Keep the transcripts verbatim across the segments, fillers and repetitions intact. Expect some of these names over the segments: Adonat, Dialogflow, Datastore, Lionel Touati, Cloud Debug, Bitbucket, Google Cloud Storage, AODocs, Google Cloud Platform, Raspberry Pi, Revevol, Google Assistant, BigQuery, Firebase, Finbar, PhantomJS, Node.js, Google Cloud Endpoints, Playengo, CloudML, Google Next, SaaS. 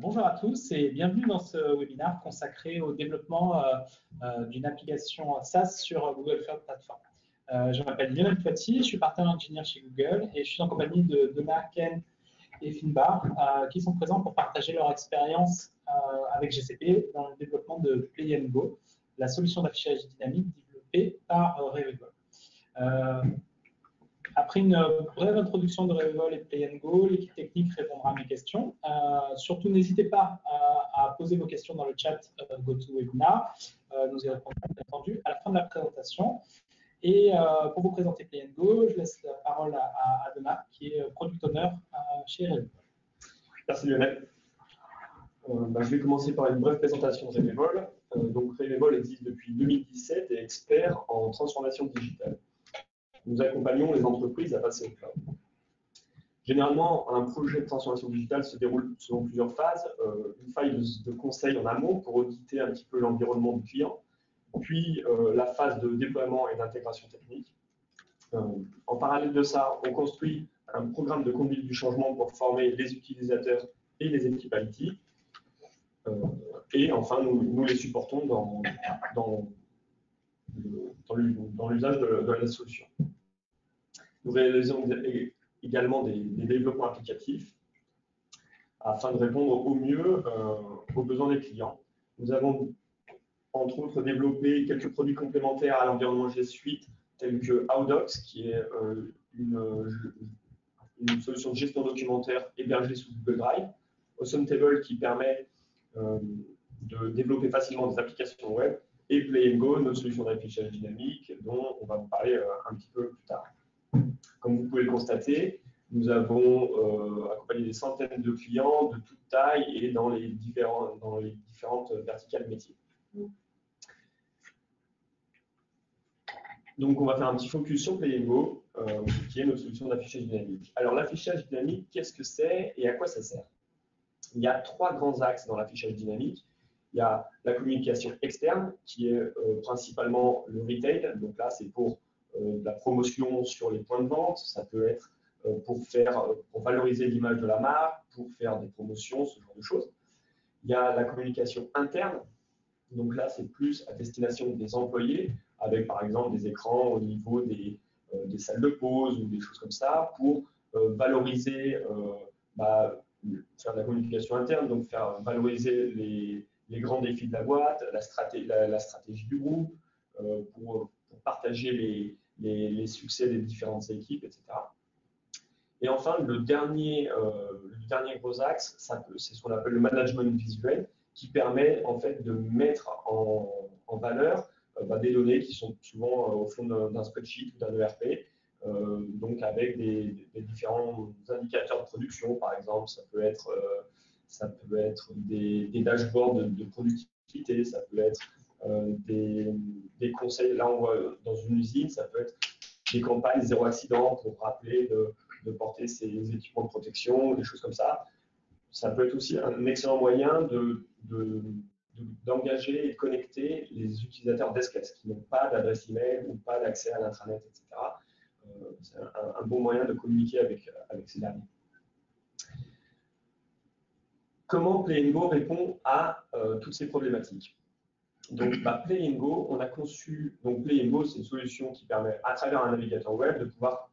Bonjour à tous et bienvenue dans ce webinaire consacré au développement euh, euh, d'une application SaaS sur Google Cloud Platform. Euh, je m'appelle Lionel Touati, je suis Partner Engineer chez Google et je suis en compagnie de Donna, Ken et Finbar euh, qui sont présents pour partager leur expérience euh, avec G C P dans le développement de Playengo, la solution d'affichage dynamique développée par euh, Revevol. Euh, Après une brève introduction de Revevol et Playengo, l'équipe technique répondra à mes questions. Euh, surtout, n'hésitez pas à, à poser vos questions dans le chat euh, GoToWebinar. Euh, nous y répondrons bien entendu à la fin de la présentation. Et euh, pour vous présenter Playengo, je laisse la parole à, à Adonat, qui est product owner euh, chez Revevol. Merci Lionel. Euh, bah, je vais commencer par une brève présentation de Revevol. Euh, donc Revevol existe depuis deux mille dix-sept et est expert en transformation digitale. Nous accompagnons les entreprises à passer au cloud. Généralement, un projet de transformation digitale se déroule selon plusieurs phases. Euh, une phase de conseil en amont pour auditer un petit peu l'environnement du client, puis euh, la phase de déploiement et d'intégration technique. Euh, en parallèle de ça, on construit un programme de conduite du changement pour former les utilisateurs et les équipes I T. Euh, et enfin, nous, nous les supportons dans, dans, dans l'usage de, de la solution. Nous réalisons également des, des développements applicatifs afin de répondre au mieux euh, aux besoins des clients. Nous avons entre autres développé quelques produits complémentaires à l'environnement G Suite tels que AODocs, qui est euh, une, une solution de gestion documentaire hébergée sous Google Drive, Awesome Table qui permet euh, de développer facilement des applications web, et Playengo, nos solutions d'affichage dynamique dont on va vous parler euh, un petit peu plus tard. Comme vous pouvez le constater, nous avons euh, accompagné des centaines de clients de toute taille et dans les, différents, dans les différentes verticales métiers. Donc, on va faire un petit focus sur Playengo, euh, qui est notre solution d'affichage dynamique. Alors, l'affichage dynamique, qu'est-ce que c'est et à quoi ça sert? Il y a trois grands axes dans l'affichage dynamique. Il y a la communication externe, qui est euh, principalement le retail. Donc là, c'est pour de la promotion sur les points de vente, ça peut être pour, faire, pour valoriser l'image de la marque, pour faire des promotions, ce genre de choses. Il y a la communication interne, donc là c'est plus à destination des employés, avec par exemple des écrans au niveau des, euh, des salles de pause ou des choses comme ça, pour euh, valoriser, euh, bah, faire de la communication interne, donc faire valoriser les, les grands défis de la boîte, la, straté la, la stratégie du groupe, euh, pour, pour partager les... Les, les succès des différentes équipes, et cetera. Et enfin, le dernier, euh, le dernier gros axe, c'est ce qu'on appelle le management visuel, qui permet en fait de mettre en, en valeur euh, bah, des données qui sont souvent euh, au fond d'un spreadsheet ou d'un E R P, euh, donc avec des, des différents indicateurs de production, par exemple, ça peut être, euh, ça peut être des, des dashboards de, de productivité, ça peut être Euh, des, des conseils, là on voit dans une usine, ça peut être des campagnes zéro accident pour rappeler de, de porter ses équipements de protection, des choses comme ça. Ça peut être aussi un excellent moyen de, de, d'engager et de connecter les utilisateurs d'escalce qui n'ont pas d'adresse email ou pas d'accès à l'intranet, et cetera. Euh, c'est un, un bon moyen de communiquer avec, avec ces derniers. Comment Playengo répond à euh, toutes ces problématiques? Donc, bah, Playengo, on a conçu. Donc, Playengo, c'est une solution qui permet, à travers un navigateur web, de pouvoir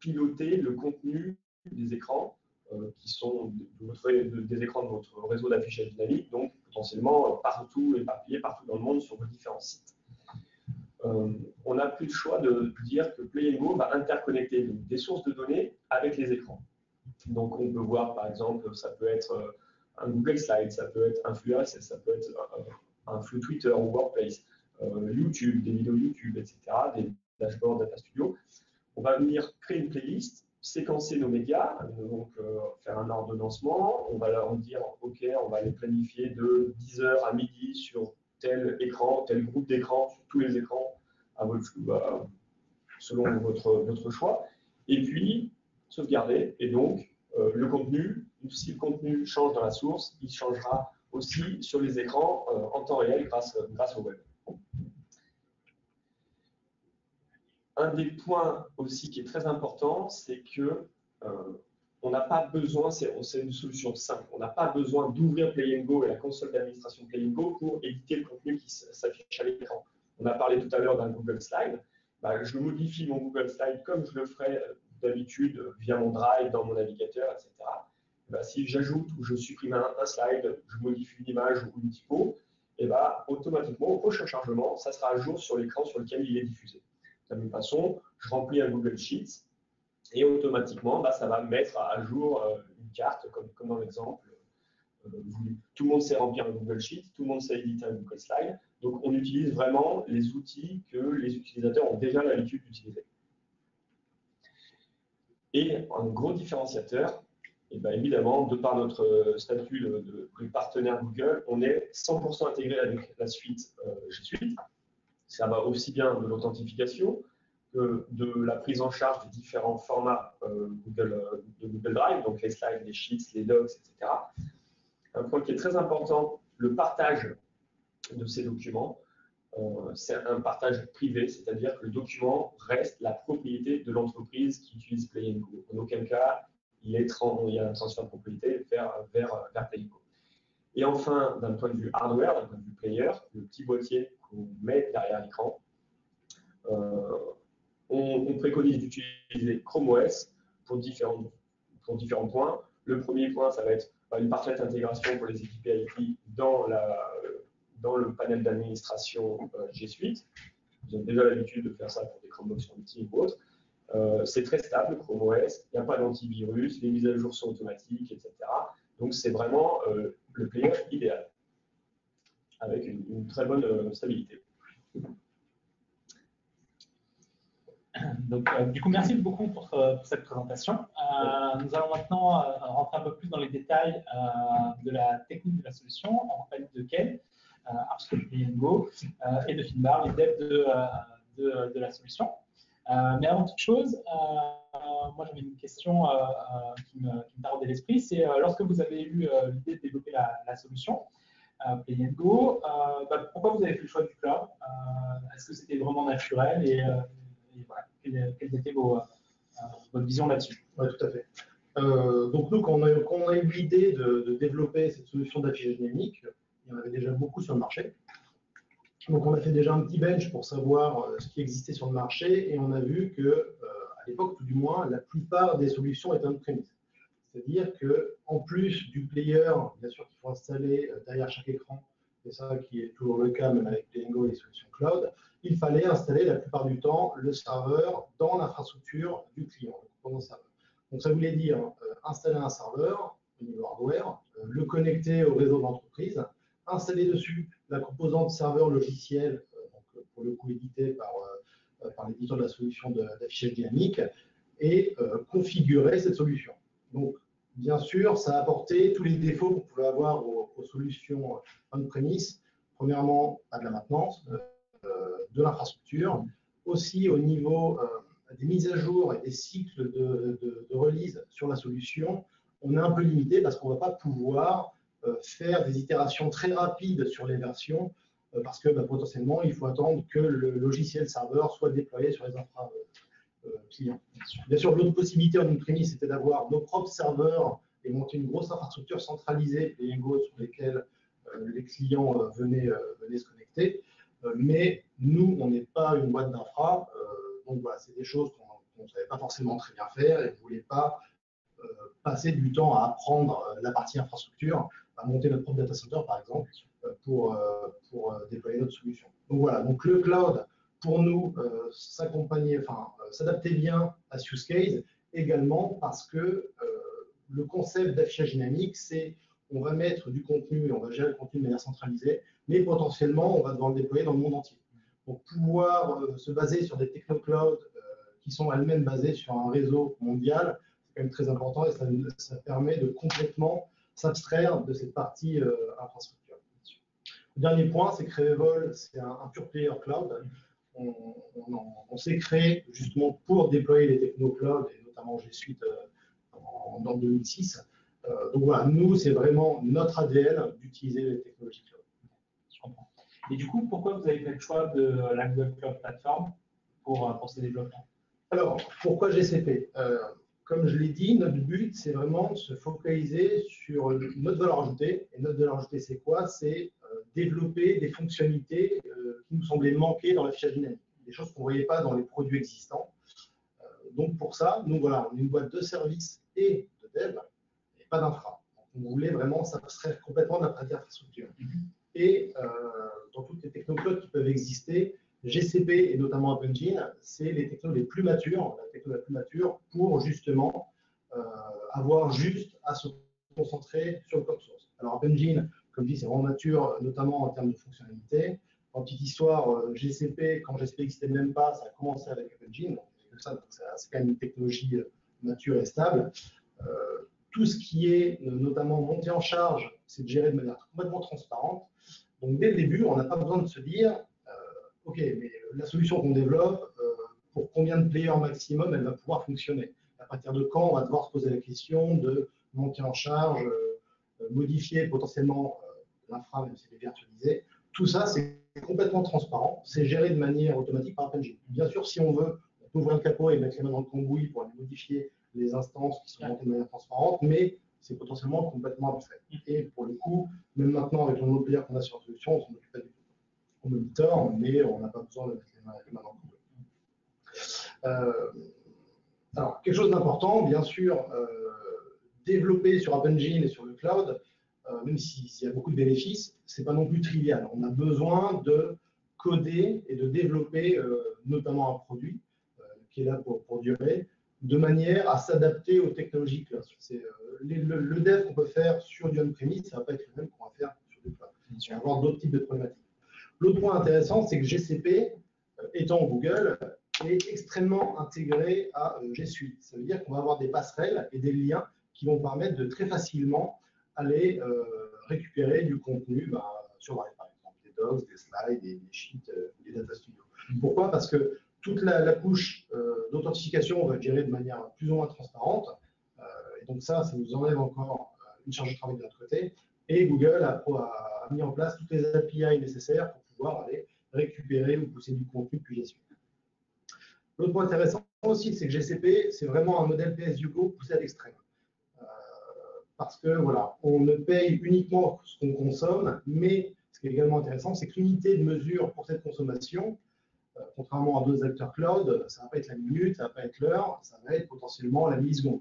piloter le contenu des écrans, euh, qui sont de votre, de, des écrans de votre réseau d'affichage dynamique, donc potentiellement partout, éparpillé partout dans le monde sur vos différents sites. Euh, on n'a plus le choix de dire que Playengo va interconnecter donc, des sources de données avec les écrans. Donc, on peut voir, par exemple, ça peut être un Google Slide, ça peut être un flux R S S, ça peut être. Euh, un flux Twitter ou Workplace, euh, YouTube, des vidéos YouTube, et cetera, des dashboards Data Studio. On va venir créer une playlist, séquencer nos médias, donc euh, faire un ordonnancement, on va leur dire OK, on va les planifier de dix heures à midi sur tel écran, tel groupe d'écrans, sur tous les écrans, à votre, euh, selon votre, votre choix, et puis sauvegarder, et donc euh, le contenu, si le contenu change dans la source, il changera aussi sur les écrans euh, en temps réel grâce, grâce au web. Un des points aussi qui est très important, c'est que euh, on n'a pas besoin, c'est une solution simple, on n'a pas besoin d'ouvrir Playengo et la console d'administration Playengo pour éditer le contenu qui s'affiche à l'écran. On a parlé tout à l'heure d'un Google Slide. Bah, je modifie mon Google Slide comme je le ferais d'habitude via mon Drive, dans mon navigateur, et cetera. Et bah, si j'ajoute ou je supprime un, un slide, je modifie une image ou une typo, et bah, automatiquement, au prochain chargement, ça sera à jour sur l'écran sur lequel il est diffusé. De la même façon, je remplis un Google Sheets et automatiquement, bah, ça va mettre à jour une carte, comme, comme dans l'exemple. Tout le monde sait remplir un Google Sheet, tout le monde sait éditer un Google Slide. Donc, on utilise vraiment les outils que les utilisateurs ont déjà l'habitude d'utiliser. Et un gros différenciateur, et bien évidemment, de par notre statut de, de, de partenaire Google, on est cent pour cent intégré avec la suite euh, G Suite. Ça va aussi bien de l'authentification que de la prise en charge des différents formats euh, Google, de Google Drive, donc les slides, les sheets, les docs, et cetera. Un point qui est très important, le partage de ces documents, euh, c'est un partage privé, c'est-à-dire que le document reste la propriété de l'entreprise qui utilise Playengo. En aucun cas, il, est il y a un transfert de propriété vers, vers, vers Playengo. Et enfin, d'un point de vue hardware, d'un point de vue player, le petit boîtier qu'on met derrière l'écran, euh, on, on préconise d'utiliser Chrome O S pour différents, pour différents points. Le premier point, ça va être une parfaite intégration pour les équipes I T dans, la, dans le panel d'administration G Suite. Vous avez déjà l'habitude de faire ça pour des Chromebooks sur l'outil ou autre. Euh, c'est très stable, Chrome O S, il n'y a pas d'antivirus, les mises à jour sont automatiques, et cetera. Donc, c'est vraiment euh, le player idéal, avec une, une très bonne euh, stabilité. Donc, euh, du coup, merci beaucoup pour, pour cette présentation. Euh, nous allons maintenant euh, rentrer un peu plus dans les détails euh, de la technique de la solution en compagnie de Ken, euh, architecte Playengo, euh, et de Finbar, les devs de, euh, de, de la solution. Euh, mais avant toute chose, euh, moi j'avais une question euh, qui me, qui me taraudait l'esprit, c'est euh, lorsque vous avez eu euh, l'idée de développer la, la solution euh, Playengo, euh, bah, pourquoi vous avez fait le choix du cloud? euh, Est-ce que c'était vraiment naturel et, euh, et voilà, quelle, quelle était vos, euh, votre vision là-dessus? Oui, tout à fait. Euh, donc nous, quand on a, quand on a eu l'idée de, de développer cette solution d'affichage dynamique, il y en avait déjà beaucoup sur le marché. Donc on a fait déjà un petit bench pour savoir ce qui existait sur le marché et on a vu que, euh, à l'époque tout du moins, la plupart des solutions étaient on-premise. C'est-à-dire qu'en plus du player, bien sûr qu'il faut installer derrière chaque écran, c'est ça qui est toujours le cas même avec Playengo et les solutions cloud, il fallait installer la plupart du temps le serveur dans l'infrastructure du client, dans le serveur. Donc ça voulait dire euh, installer un serveur au niveau hardware, euh, le connecter au réseau de l'entreprise, installer dessus la composante serveur logiciel, euh, donc, pour le coup édité par, euh, par l'éditeur de la solution d'affichage dynamique, et euh, configurer cette solution. Donc, bien sûr, ça a apporté tous les défauts qu'on pouvait avoir aux, aux solutions on-premise. Premièrement, pas de la maintenance, euh, de l'infrastructure, aussi au niveau euh, des mises à jour et des cycles de, de, de release sur la solution, on est un peu limité parce qu'on ne va pas pouvoir faire des itérations très rapides sur les versions euh, parce que bah, potentiellement il faut attendre que le logiciel serveur soit déployé sur les infra euh, clients. Bien sûr, l'autre possibilité en on-premise c'était d'avoir nos propres serveurs et monter une grosse infrastructure centralisée, les Playengo sur lesquels euh, les clients euh, venaient, euh, venaient se connecter. Euh, mais nous, on n'est pas une boîte d'infra, euh, donc voilà, c'est des choses qu'on ne savait pas forcément très bien faire et on ne voulait pas euh, passer du temps à apprendre euh, la partie infrastructure. À monter notre propre data center, par exemple, pour, pour déployer notre solution. Donc voilà, donc le cloud, pour nous, euh, s'accompagner, enfin, euh, s'adapter bien à ce use case, également parce que euh, le concept d'affichage dynamique, c'est on va mettre du contenu et on va gérer le contenu de manière centralisée, mais potentiellement, on va devoir le déployer dans le monde entier. Donc pouvoir euh, se baser sur des techno-clouds euh, qui sont elles-mêmes basées sur un réseau mondial, c'est quand même très important et ça, ça permet de complètement s'abstraire de cette partie euh, infrastructure. Le dernier point, c'est que Revevol, c'est un, un pure player cloud. On, on, on s'est créé justement pour déployer les techno-clouds, et notamment G Suite euh, en, en deux mille six. Euh, donc voilà, nous, c'est vraiment notre A D N d'utiliser les technologies cloud. Je comprends. Et du coup, pourquoi vous avez fait le choix de la Google Cloud Platform pour, pour ces développements? Alors, pourquoi G C P? euh, comme je l'ai dit, notre but, c'est vraiment de se focaliser sur notre valeur ajoutée. Et notre valeur ajoutée, c'est quoi? C'est euh, développer des fonctionnalités euh, qui nous semblaient manquer dans l'affichage dynamique, des choses qu'on ne voyait pas dans les produits existants. Euh, donc, pour ça, nous, voilà, on est une boîte de services et de dev, et pas d'infra. On voulait vraiment s'abstraire complètement de l'infrastructure. Et euh, dans toutes les technoclouds qui peuvent exister, G C P et notamment App Engine, c'est les technos les plus matures, la techno la plus mature pour justement euh, avoir juste à se concentrer sur le code source. Alors App Engine, comme dit, c'est vraiment mature, notamment en termes de fonctionnalité. En petite histoire, G C P, quand G C P n'existait même pas, ça a commencé avec App Engine, c'est quand même une technologie mature et stable. Euh, tout ce qui est notamment monté en charge, c'est géré de manière complètement transparente. Donc dès le début, on n'a pas besoin de se dire OK, mais la solution qu'on développe, euh, pour combien de players maximum elle va pouvoir fonctionner? À partir de quand on va devoir se poser la question de monter en charge, euh, modifier potentiellement euh, l'infra, même si elle est virtualisée. Tout ça, c'est complètement transparent. C'est géré de manière automatique par App Engine. Bien sûr, si on veut, on peut ouvrir le capot et mettre les mains dans le cambouis pour aller modifier les instances qui sont montées de manière transparente, mais c'est potentiellement complètement abstrait. Et pour le coup, même maintenant, avec le nombre de players qu'on a sur la solution, on s'en occupe pas du tout. On monitor, mais on n'a pas besoin de mettre les mains, les mains dans le euh, Alors, quelque chose d'important, bien sûr, euh, développer sur App Engine et sur le cloud, euh, même s'il si y a beaucoup de bénéfices, ce n'est pas non plus trivial. On a besoin de coder et de développer euh, notamment un produit euh, qui est là pour, pour durer, de manière à s'adapter aux technologies cloud. Euh, le, le dev qu'on peut faire sur du on-premise, ça ne va pas être le même qu'on va faire sur du cloud. Il va y avoir d'autres types de problématiques. L'autre point intéressant, c'est que G C P, euh, étant Google, est extrêmement intégré à euh, G Suite. Ça veut dire qu'on va avoir des passerelles et des liens qui vont permettre de très facilement aller euh, récupérer du contenu bah, sur Drive, par exemple, des docs, des slides, des, des sheets, euh, des data studios. Pourquoi? Parce que toute la, la couche euh, d'authentification, on va gérer de manière plus ou moins transparente. Euh, et donc ça, ça nous enlève encore euh, une charge de travail de notre côté. Et Google a, a, a mis en place toutes les A P I nécessaires pour pouvoir aller récupérer ou pousser du contenu depuis G Suite. L'autre point intéressant aussi, c'est que G C P, c'est vraiment un modèle P S U G O poussé à l'extrême. Euh, parce que voilà, on ne paye uniquement ce qu'on consomme, mais ce qui est également intéressant, c'est que l'unité de mesure pour cette consommation, euh, contrairement à d'autres acteurs cloud, ça ne va pas être la minute, ça ne va pas être l'heure, ça va être potentiellement la milliseconde.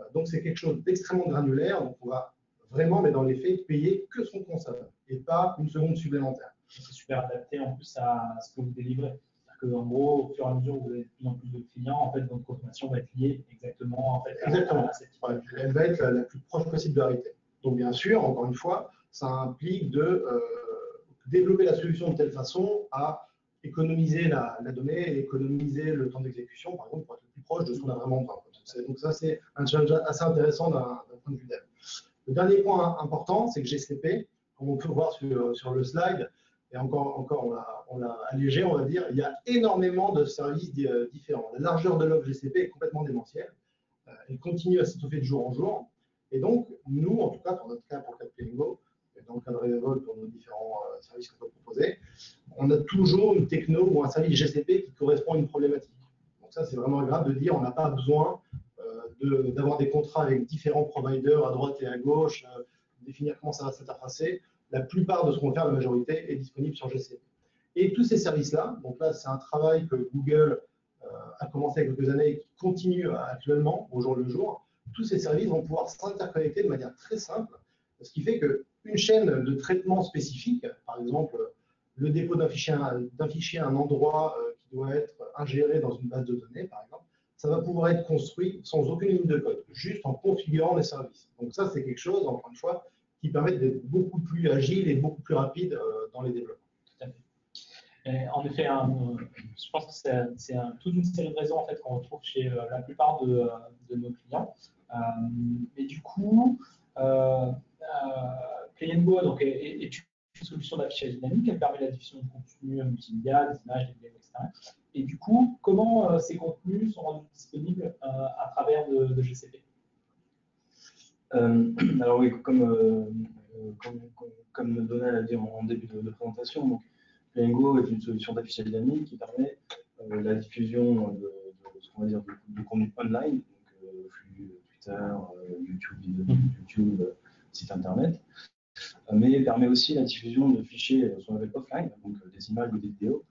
Euh, donc c'est quelque chose d'extrêmement granulaire, donc on va vraiment, mais dans les faits, payer que ce qu'on consomme et pas une seconde supplémentaire. C'est super adapté en plus à ce que vous délivrez. C'est-à-dire qu'en gros, au fur et à mesure où vous avez de plus en plus de clients, en fait, votre consommation va être liée exactement, en fait, exactement. À cette ouais, elle va être la, la plus proche possible de la réalité. Donc, bien sûr, encore une fois, ça implique de euh, développer la solution de telle façon à économiser la, la donnée, économiser le temps d'exécution, par exemple, pour être le plus proche de ce qu'on a vraiment besoin. Donc, donc ça, c'est un challenge assez intéressant d'un point de vue dev. Le dernier point important, c'est que G C P, comme on peut voir sur, sur le slide, et encore, encore on l'a allégé, on va dire, il y a énormément de services différents. La largeur de l'offre G C P est complètement démentielle. Euh, elle continue à s'étoffer de jour en jour. Et donc, nous, en tout cas, pour notre cas, pour le cas de Playengo, et dans le cas de Revevol, pour nos différents euh, services qu'on peut proposer, on a toujours une techno ou un service G C P qui correspond à une problématique. Donc ça, c'est vraiment grave de dire on n'a pas besoin d'avoir de, des contrats avec différents providers à droite et à gauche, euh, définir comment ça va s'interfacer. La plupart de ce qu'on va faire, la majorité, est disponible sur G C P. Et tous ces services-là, donc là, c'est un travail que Google euh, a commencé il y a quelques années et qui continue actuellement, au jour le jour. Tous ces services vont pouvoir s'interconnecter de manière très simple, ce qui fait qu'une chaîne de traitement spécifique, par exemple, le dépôt d'un fichier, fichier à un endroit euh, qui doit être ingéré dans une base de données, par exemple, ça va pouvoir être construit sans aucune ligne de code, juste en configurant les services. Donc ça, c'est quelque chose, encore une fois, qui permettent d'être beaucoup plus agile et beaucoup plus rapide dans les développements. Tout à fait. Et en effet, je pense que c'est toute une série de raisons en fait, qu'on retrouve chez la plupart de, de nos clients. Mais du coup, euh, Playengo donc, est, est une solution d'affichage dynamique. Elle permet la diffusion de contenus multimédia, des images, des vidéos, et cetera. Et du coup, comment ces contenus sont rendus disponibles à travers de, de G C P? Euh, alors oui, comme, euh, comme, comme, comme Donna l'a dit en début de, de présentation, donc, Playengo est une solution d'affichage dynamique qui permet euh, la diffusion de, de, de, ce qu'on va dire, de, de contenu online, donc euh, lecteurs, YouTube, YouTube, site internet, mais permet aussi la diffusion de fichiers, ce qu'on appelle offline, donc des images ou des vidéos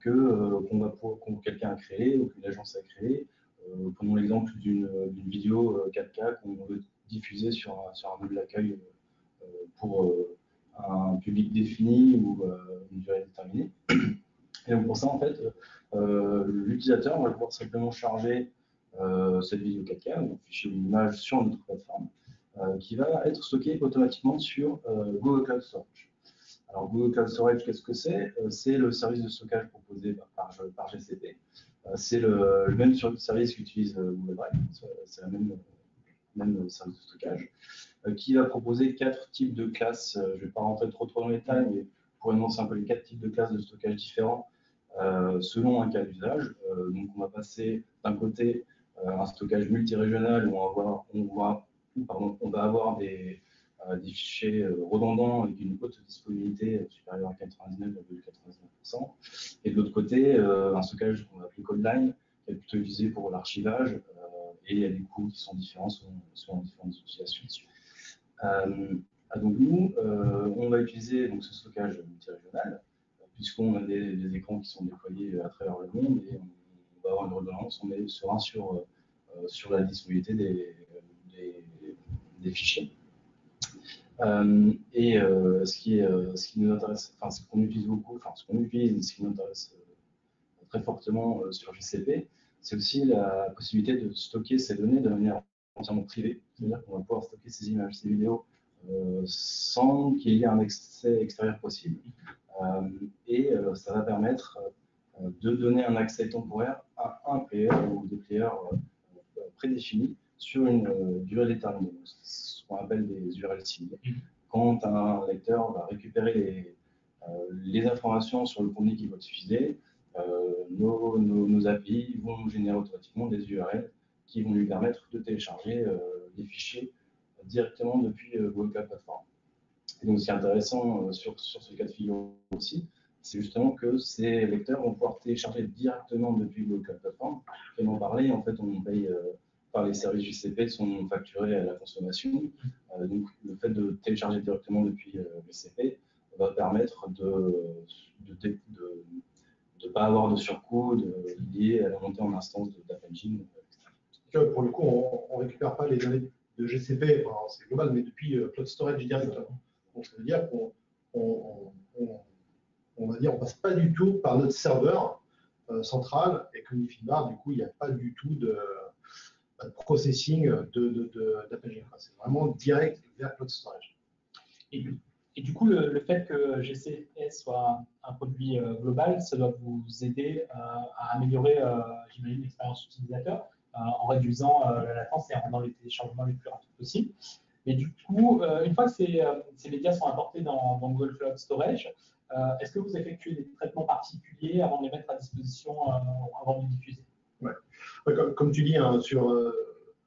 que euh, qu'on va pour, qu'on, quelqu'un a créé ou qu'une agence a créé. Euh, prenons l'exemple d'une vidéo quatre K qu'on veut diffuser sur un, sur un mode d'accueil euh, pour euh, un public défini ou euh, une durée déterminée. Et donc pour ça, en fait, euh, l'utilisateur va pouvoir simplement charger euh, cette vidéo quatre K, donc fichier ou image sur notre plateforme, euh, qui va être stockée automatiquement sur euh, Google Cloud Storage. Alors Google Cloud Storage, qu'est-ce que c'est? C'est le service de stockage proposé par, par, par G C P. C'est le, le même service qu'utilise Google Drive, c'est le même, même service de stockage, qui va proposer quatre types de classes. Je ne vais pas rentrer trop, trop dans les détails, mais pour énoncer un peu les quatre types de classes de stockage différents euh, selon un cas d'usage. Euh, donc on va passer d'un côté euh, un stockage multirégional où on va avoir, on va, pardon, on va avoir des... des fichiers redondants avec une haute disponibilité supérieure à quatre-vingt-dix-neuf virgule quatre-vingt-dix-neuf pour cent. Et de l'autre côté, un stockage qu'on appelle cold line, qui est plutôt utilisé pour l'archivage, et il y a des coûts qui sont différents selon, selon différentes utilisations. Euh, donc nous, euh, on va utiliser donc, ce stockage multirégional, puisqu'on a des, des écrans qui sont déployés à travers le monde, et on va avoir une redondance, on est serein sur, euh, sur la disponibilité des, des, des fichiers. Euh, et euh, ce, qui, euh, ce qui nous intéresse, enfin ce qu'on utilise beaucoup, enfin ce qu'on utilise et ce qui nous intéresse euh, très fortement euh, sur G C P, c'est aussi la possibilité de stocker ces données de manière entièrement privée, c'est-à-dire qu'on va pouvoir stocker ces images, ces vidéos euh, sans qu'il y ait un accès extérieur possible. Euh, et euh, ça va permettre euh, de donner un accès temporaire à un player ou des players euh, prédéfinis sur une euh, durée déterminée. On appelle des U R L ciblées. Quand un lecteur va récupérer les, euh, les informations sur le contenu qui va diffuser, euh, nos, nos, nos A P I vont nous générer automatiquement des U R L qui vont lui permettre de télécharger euh, les fichiers directement depuis euh, Google Cloud Platform. Et donc, ce qui est intéressant euh, sur, sur ce cas de figure aussi, c'est justement que ces lecteurs vont pouvoir télécharger directement depuis Google Cloud Platform. Et en parler, en fait, on paye. Euh, Par les services G C P sont facturés à la consommation. Euh, donc, le fait de télécharger directement depuis euh, G C P va permettre de ne pas avoir de surcoût de, lié à la montée en instance de App Engine. Euh, pour le coup, on ne récupère pas les données de G C P, enfin, c'est global, mais depuis euh, Cloud Storage directement. Donc, ça veut dire qu'on on, on, on va dire, on passe pas du tout par notre serveur euh, central et que Finbar, du coup, il n'y a pas du tout de. Processing d'App Engine. C'est vraiment direct vers Cloud Storage. Et, et du coup, le, le fait que G C P soit un produit euh, global, ça doit vous aider euh, à améliorer, euh, j'imagine, l'expérience utilisateur euh, en réduisant euh, la latence et en rendant les téléchargements les plus rapides possibles. Mais du coup, euh, une fois que ces, euh, ces médias sont importés dans, dans Google Cloud Storage, euh, est-ce que vous effectuez des traitements particuliers avant de les mettre à disposition, euh, avant de les diffuser? Ouais. Comme, comme tu dis, hein, sur euh,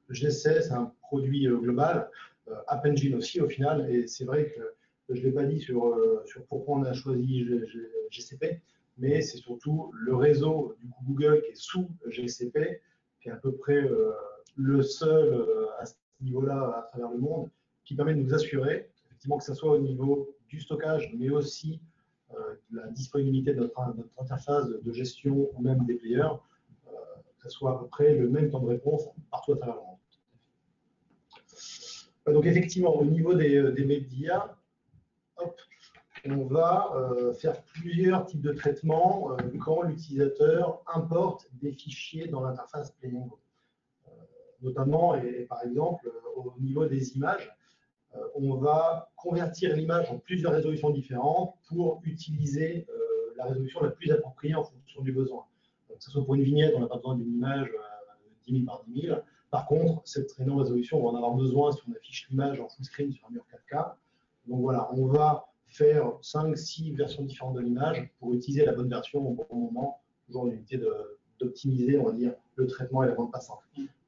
G C P, c'est un produit euh, global, euh, App Engine aussi au final, et c'est vrai que je ne l'ai pas dit sur, euh, sur pourquoi on a choisi G C P, mais c'est surtout le réseau du coup, Google qui est sous G C P, qui est à peu près euh, le seul euh, à ce niveau-là à travers le monde, qui permet de nous assurer, effectivement, que ce soit au niveau du stockage, mais aussi euh, de la disponibilité de notre, notre interface de gestion ou même des players, que ce soit à peu près le même temps de réponse partout à travers le monde. Donc effectivement, au niveau des, des médias, hop, on va euh, faire plusieurs types de traitements euh, quand l'utilisateur importe des fichiers dans l'interface Playengo. Euh, notamment, et, et par exemple, euh, au niveau des images, euh, on va convertir l'image en plusieurs résolutions différentes pour utiliser euh, la résolution la plus appropriée en fonction du besoin. Que ce soit pour une vignette, on n'a pas besoin d'une image euh, dix mille par dix mille. Par contre, cette énorme résolution, on va en avoir besoin si on affiche l'image en full screen sur un mur quatre K. Donc voilà, on va faire cinq six versions différentes de l'image pour utiliser la bonne version au bon moment, toujours l'unité d'optimiser, on va dire, le traitement et la bande passante.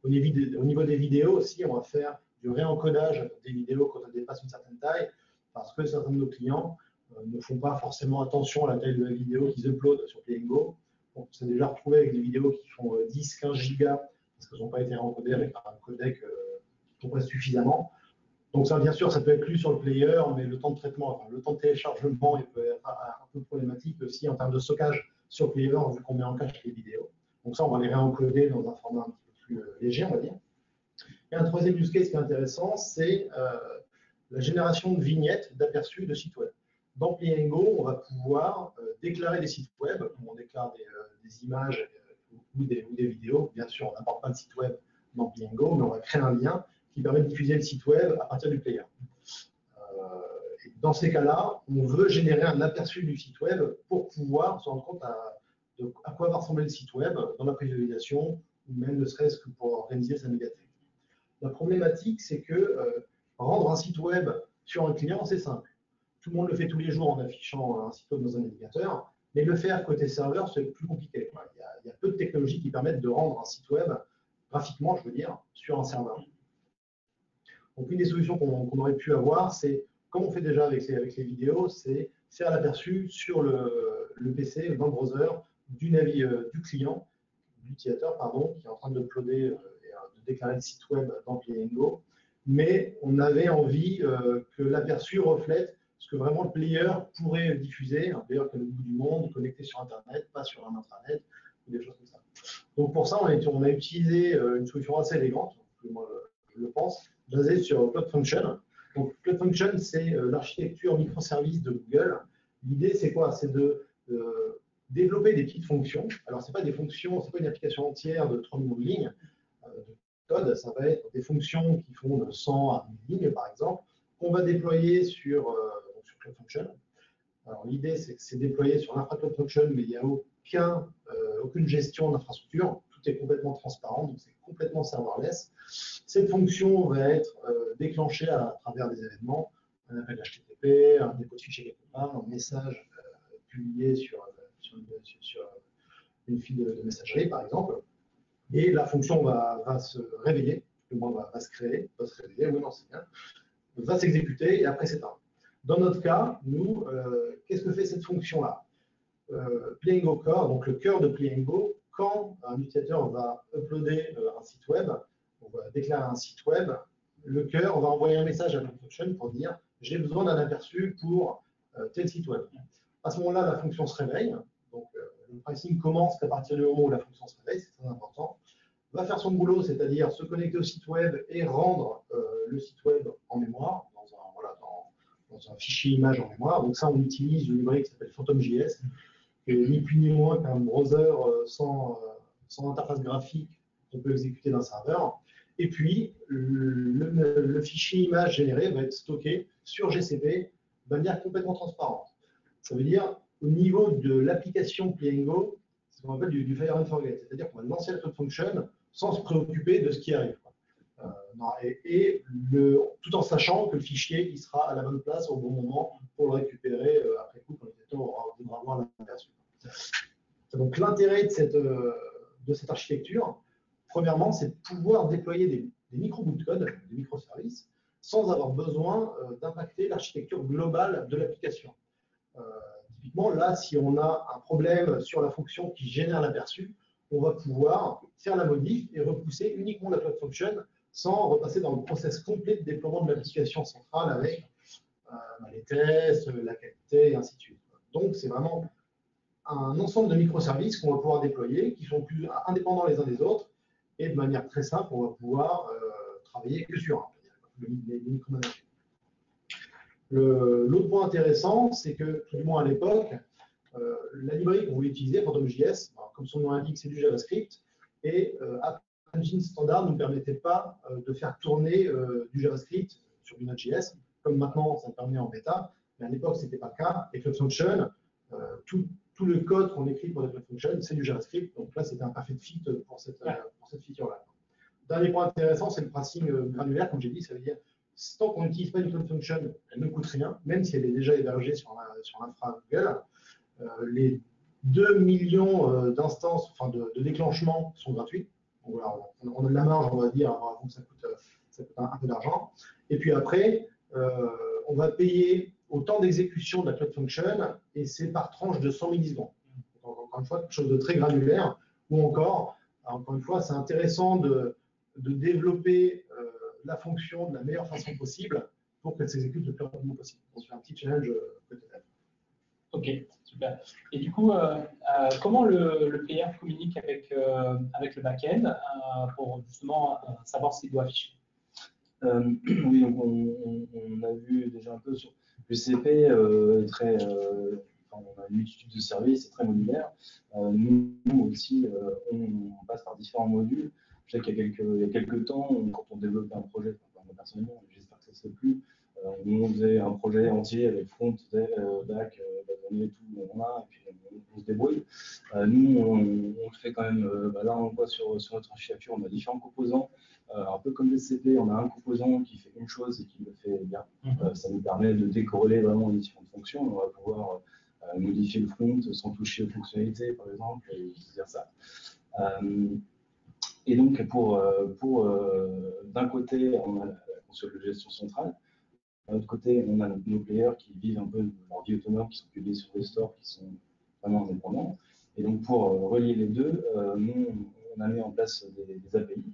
Au niveau des vidéos aussi, on va faire du réencodage des vidéos quand elles dépassent une certaine taille, parce que certains de nos clients euh, ne font pas forcément attention à la taille de la vidéo qu'ils uploadent sur Playengo. On s'est déjà retrouvé avec des vidéos qui font dix quinze gigas parce qu'elles n'ont pas été encodées avec un codec on passe suffisamment. Donc ça, bien sûr, ça peut être lu sur le player, mais le temps de traitement, enfin, le temps de téléchargement, il peut être un peu problématique aussi en termes de stockage sur le player, vu qu'on met en cache les vidéos. Donc ça, on va les réencoder dans un format un petit peu plus euh, léger, on va dire. Et un troisième use case qui est intéressant, c'est euh, la génération de vignettes, d'aperçus de sites web. Dans Playengo, on va pouvoir euh, déclarer des sites web, on déclare des, euh, des images euh, ou, des, ou des vidéos. Bien sûr, on n'apporte pas de site web dans Playengo, mais on va créer un lien qui permet de diffuser le site web à partir du player. Euh, et dans ces cas-là, on veut générer un aperçu du site web pour pouvoir se rendre compte à, de, à quoi va ressembler le site web dans la prévisualisation, ou même ne serait-ce que pour organiser sa médiathèque. La problématique, c'est que euh, rendre un site web sur un client, c'est simple. Tout le monde le fait tous les jours en affichant un site web dans un navigateur, mais le faire côté serveur, c'est plus compliqué. Il y, a, il y a peu de technologies qui permettent de rendre un site web graphiquement, je veux dire, sur un serveur. Donc, une des solutions qu'on qu'on aurait pu avoir, c'est, comme on fait déjà avec les, avec les vidéos, c'est faire l'aperçu sur le, le P C, dans le browser, du, navi, euh, du client, de l'utilisateur, pardon, qui est en train de uploader euh, et euh, de déclarer le site web dans Playengo. Mais on avait envie euh, que l'aperçu reflète ce que vraiment le player pourrait diffuser, un player qui est au bout du monde, connecté sur Internet, pas sur un intranet, ou des choses comme ça. Donc pour ça, on a, on a utilisé euh, une solution assez élégante, que moi je le pense, basée sur Cloud Function. Donc Cloud Function, c'est euh, l'architecture microservice de Google. L'idée, c'est quoi? C'est de euh, développer des petites fonctions. Alors c'est pas des fonctions, c'est pas une application entière de trois millions de lignes, euh, de code, ça va être des fonctions qui font de cent à mille lignes, par exemple, qu'on va déployer sur, euh, sur Cloud Function. Alors l'idée, c'est que c'est déployé sur l'infra Cloud Function, mais il n'y a aucun, euh, aucune gestion d'infrastructure, tout est complètement transparent, donc c'est complètement serverless. Cette fonction va être euh, déclenchée à, à travers des événements, un appel H T T P, un dépôt de fichier quelque part, un message euh, publié sur, euh, sur, une, sur, sur une file de, de messagerie, par exemple. Et la fonction va, va se réveiller, le moins va, va se créer, va se réveiller, oui, non, c'est bien, va s'exécuter et après c'est terminé. Dans notre cas, nous, euh, qu'est-ce que fait cette fonction-là? euh, Playengo Core, donc le cœur de Playengo, quand un utilisateur va uploader euh, un site web, on va déclarer un site web, le cœur va envoyer un message à la fonction pour dire j'ai besoin d'un aperçu pour euh, tel site web. À ce moment-là, la fonction se réveille. Donc, euh, le pricing commence qu'à partir du moment où la fonction se réveille, c'est très important, va faire son boulot, c'est-à-dire se connecter au site web et rendre euh, le site web en mémoire, dans un, voilà, dans, dans un fichier image en mémoire. Donc ça, on utilise une librairie qui s'appelle PhantomJS, qui est ni plus ni moins qu'un browser sans, sans interface graphique qu'on peut exécuter d'un serveur. Et puis, le, le, le fichier image généré va être stocké sur G C P de manière complètement transparente. Ça veut dire au niveau de l'application Playengo, c'est ce qu'on appelle du, du fire and forget, c'est-à-dire qu'on va lancer la Cloud Function sans se préoccuper de ce qui arrive. Euh, non, et et le, tout en sachant que le fichier il sera à la bonne place au bon moment pour le récupérer euh, après coup quand l'utilisateur aura avoir l'aperçu. Donc l'intérêt de cette, euh, de cette architecture, premièrement, c'est de pouvoir déployer des, des micro-bouts de code, des microservices, sans avoir besoin euh, d'impacter l'architecture globale de l'application. Euh, typiquement, là, si on a un problème sur la fonction qui génère l'aperçu, on va pouvoir faire la modif et repousser uniquement la Cloud Function sans repasser dans le process complet de déploiement de l'application centrale avec euh, les tests, la qualité, et ainsi de suite. Donc, c'est vraiment un ensemble de microservices qu'on va pouvoir déployer, qui sont plus indépendants les uns des autres, et de manière très simple, on va pouvoir euh, travailler que sur un, les micromanagers. L'autre point intéressant, c'est que, tout du moins à l'époque, euh, la librairie qu'on voulait utiliser, PhantomJS, comme son nom l'indique, c'est du JavaScript, et euh, App Engine standard ne nous permettait pas euh, de faire tourner euh, du JavaScript sur du Node.js, comme maintenant ça le permet en bêta, mais à l'époque ce n'était pas le cas, et Cloud Function, euh, tout, tout le code qu'on écrit pour Cloud Function, c'est du JavaScript, donc là c'était un parfait fit pour cette, euh, pour cette feature-là. Dernier point intéressant, c'est le pricing euh, granulaire, comme j'ai dit, ça veut dire tant qu'on n'utilise pas une Cloud Function, elle ne coûte rien, même si elle est déjà hébergée sur l'infra Google. Euh, les deux millions euh, d'instances, enfin de, de déclenchements sont gratuits. Donc voilà, on, on a de la marge, on va dire, avant que ça coûte, ça coûte un, un peu d'argent. Et puis après, euh, on va payer au temps d'exécution de la Cloud Function et c'est par tranche de cent millisecondes. Donc, encore une fois, quelque chose de très granulaire. Ou encore, encore une fois, c'est intéressant de, de développer. Euh, la fonction de la meilleure façon possible pour qu'elle s'exécute le plus rapidement possible. On se fait un petit challenge peut-être. Ok, super. Et du coup, euh, euh, comment le, le player communique avec, euh, avec le back-end euh, pour justement euh, savoir s'il doit afficher? euh, Oui, donc on, on, on a vu déjà un peu sur G C P, euh, très, euh, enfin, on a une multitude de services, c'est très modulaire. Euh, nous, nous aussi, euh, on, on passe par différents modules. Je sais qu'il y a quelques, il y a quelques temps, on, quand on développait un projet, enfin, personnellement, j'espère que ça ne se fait plus, euh, on faisait un projet entier avec front, back, données, tout, on a, et puis on, on se débrouille. Euh, nous, on, on le fait quand même, euh, bah là, on voit sur, sur notre architecture, on a différents composants. Euh, un peu comme G C P, on a un composant qui fait une chose et qui le fait bien. Euh, ça nous permet de décorréler vraiment les différentes fonctions. On va pouvoir euh, modifier le front sans toucher aux fonctionnalités, par exemple, et dire ça. Euh, et donc, pour, pour euh, d'un côté, on a la console de gestion centrale. D'un autre côté, on a nos players qui vivent un peu leur vie autonome, qui sont publiés sur les stores, qui sont vraiment indépendants. Et donc, pour euh, relier les deux, euh, nous, on a mis en place des, des A P I.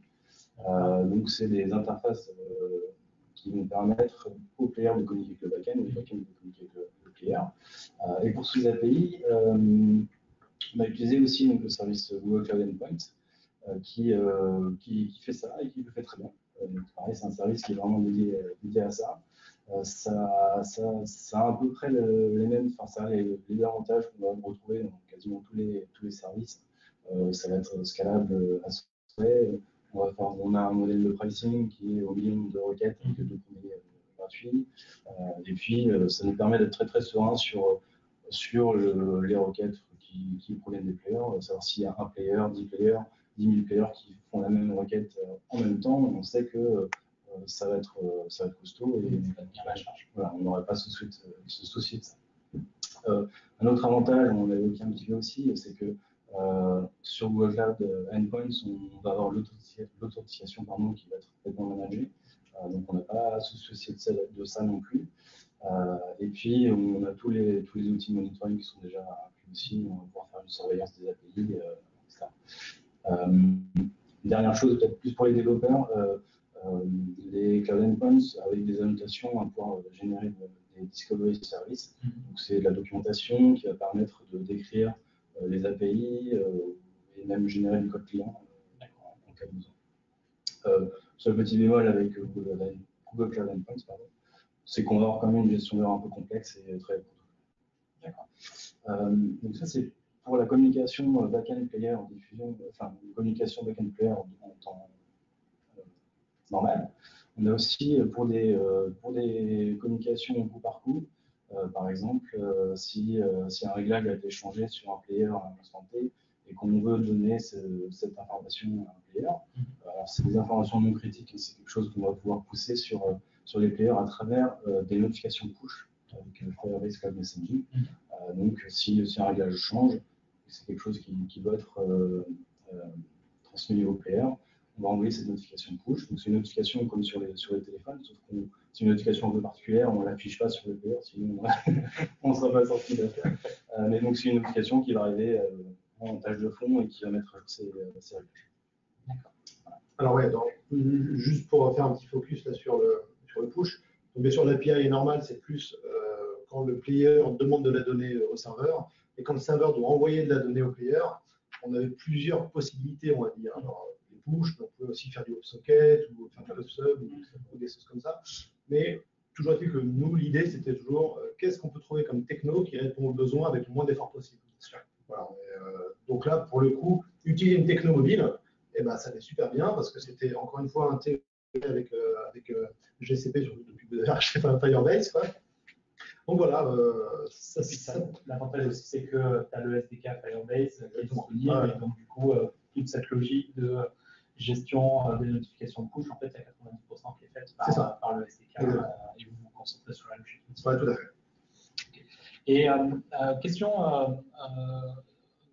Euh, donc, c'est des interfaces euh, qui vont permettre aux players de communiquer avec le backend, aux backends de communiquer avec le player. Euh, et pour ces A P I, euh, on a utilisé aussi donc, le service Google Cloud Endpoints euh, qui, euh, qui, qui fait ça et qui le fait très bien. Euh, donc, pareil, c'est un service qui est vraiment dédié, dédié à ça. Euh, ça, ça. Ça a à peu près le, les mêmes, enfin, ça a les, les avantages qu'on va retrouver dans quasiment tous les, tous les services. Euh, ça va être scalable à ce fait. Enfin, on a un modèle de pricing qui est au million de requêtes avec deux premiers gratuits. Et puis, ça nous permet d'être très très serein sur, sur le, les requêtes qui, qui proviennent des players. Savoir s'il y a un player, dix players, dix mille players qui font la même requête en même temps, on sait que ça va être, ça va être costaud et voilà, on n'aurait pas ce souci de ça. Euh, un autre avantage, on l'a évoqué un petit peu aussi, c'est que Euh, sur Google Cloud Endpoints, on va avoir l'authentification qui va être complètement managée. Euh, donc, on n'a pas à se soucier de ça, de ça non plus. Euh, et puis, on a tous les, tous les outils de monitoring qui sont déjà inclus aussi. On va pouvoir faire une surveillance des A P I, euh, et cetera. Euh, dernière chose, peut-être plus pour les développeurs, euh, euh, les Cloud Endpoints avec des annotations, on va pouvoir générer des, des discovery services. Donc, c'est de la documentation qui va permettre de décrire les A P I euh, et même générer du code client euh, en cas de besoin. Euh, seul petit bémol avec Google, Google Cloud Endpoints, c'est qu'on va avoir quand même une gestion d'erreur un peu complexe et très D'accord. Euh, donc ça c'est pour la communication back-end player en diffusion, enfin une communication back-end player en temps euh, normal. On a aussi pour des euh, pour des communications coup par coup. Euh, par exemple, euh, si, euh, si un réglage a été changé sur un player à l'instant T et qu'on veut donner ce, cette information à un player, euh, alors c'est des informations non critiques et c'est quelque chose qu'on va pouvoir pousser sur, euh, sur les players à travers euh, des notifications push avec euh, Firebase Cloud Messaging. Euh, donc, si, si un réglage change, c'est quelque chose qui, qui doit être euh, euh, transmis au player, on va envoyer cette notification push. Donc, c'est une notification comme sur les, sur les téléphones, sauf qu'on c'est une notification un peu particulière, on ne l'affiche pas sur le player, sinon on ne sera pas sorti d'affaire. Euh, mais donc c'est une notification qui va arriver euh, en tâche de fond et qui va mettre à jour ses règles. D'accord. Voilà. Alors oui, donc, juste pour faire un petit focus là sur le, sur le push. Donc bien sûr l'A P I est normal, c'est plus euh, quand le player demande de la donnée au serveur et quand le serveur doit envoyer de la donnée au player, on avait plusieurs possibilités, on va dire. Alors, les push, on peut aussi faire du WebSocket ou faire du WebSub ou des choses comme ça. Mais toujours est-il que nous, l'idée, c'était toujours euh, qu'est-ce qu'on peut trouver comme techno qui répond aux besoins avec le moins d'efforts possible. Voilà. Et, euh, donc là, pour le coup, utiliser une techno mobile, eh ben, ça allait super bien parce que c'était encore une fois intégré avec, euh, avec euh, G C P sur, depuis que vous avez acheté Firebase. Quoi. Donc voilà. Euh, ça, ça, ça, l'avantage aussi, c'est que tu as le S D K Firebase qui est disponible. Ah, ouais. Et donc, du coup, euh, toute cette logique de gestion euh, des notifications de push, en fait, il y a quatre-vingt-dix pour cent qui est faite par, euh, par le S D K euh, et vous vous concentrez sur la logique. Oui, tout à fait. Okay. Et euh, euh, question euh, euh,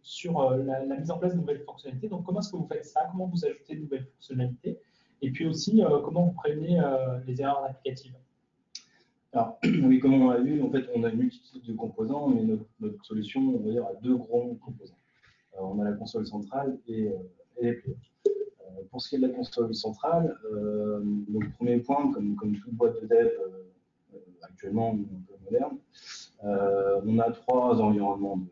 sur euh, la, la mise en place de nouvelles fonctionnalités. Donc, comment est-ce que vous faites ça? Comment vous ajoutez de nouvelles fonctionnalités? Et puis aussi, euh, comment vous prévenez euh, les erreurs applicatives? Alors, oui, comme on l'a vu, en fait, on a une multitude de composants, mais notre, notre solution, on va dire, a deux grands composants. Euh, on a la console centrale et, euh, et les players. Pour ce qui est de la console centrale, euh, donc premier point, comme, comme toute boîte de dev euh, actuellement moderne, euh, on a trois environnements de,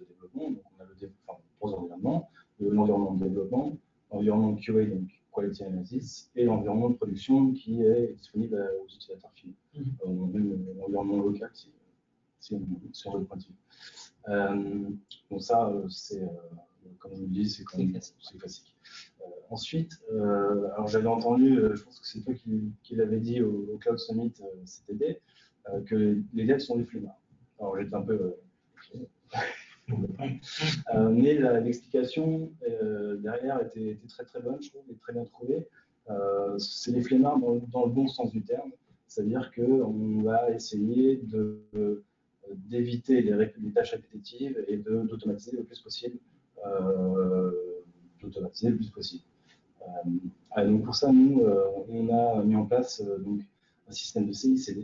de développement. Donc on a le dé enfin, trois environnements, l'environnement de développement, l'environnement Q A, donc Quality Analysis, et l'environnement de production qui est disponible aux utilisateurs finaux. Mm -hmm. euh, même l'environnement local, c'est sur le principe. Euh, donc ça, c'est, euh, comme je vous le dis, c'est classique. classique. Euh, ensuite, euh, alors j'avais entendu, euh, je pense que c'est toi qui, qui l'avais dit au, au Cloud Summit euh, cet été, euh, que les, les devs sont des flemmards. Alors j'étais un peu... Euh, euh, mais l'explication euh, derrière était, était très très bonne, je trouve, et très bien trouvée. Euh, c'est les flemmards dans, dans le bon sens du terme, c'est-à-dire qu'on va essayer de... de d'éviter les, les tâches répétitives et d'automatiser le plus possible. Euh, d'automatiser le plus possible. Euh, donc pour ça, nous, euh, on a mis en place euh, donc, un système de C I C D,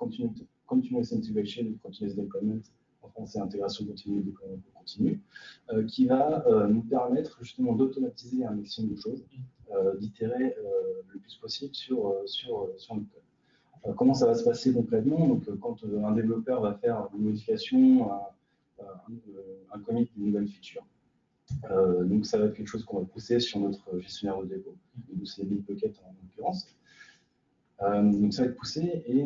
Continuous, Continuous Integration, Continuous Deployment, en français, intégration continue, déploiement continu, euh, qui va euh, nous permettre justement d'automatiser un maximum de choses, euh, d'itérer euh, le plus possible sur, sur, sur le code. Comment ça va se passer concrètement? Donc, quand un développeur va faire une modification, un, un, un commit d'une nouvelle feature. Euh, donc, ça va être quelque chose qu'on va pousser sur notre gestionnaire de dépôt, c'est Bitbucket en l'occurrence. Euh, donc, ça va être poussé et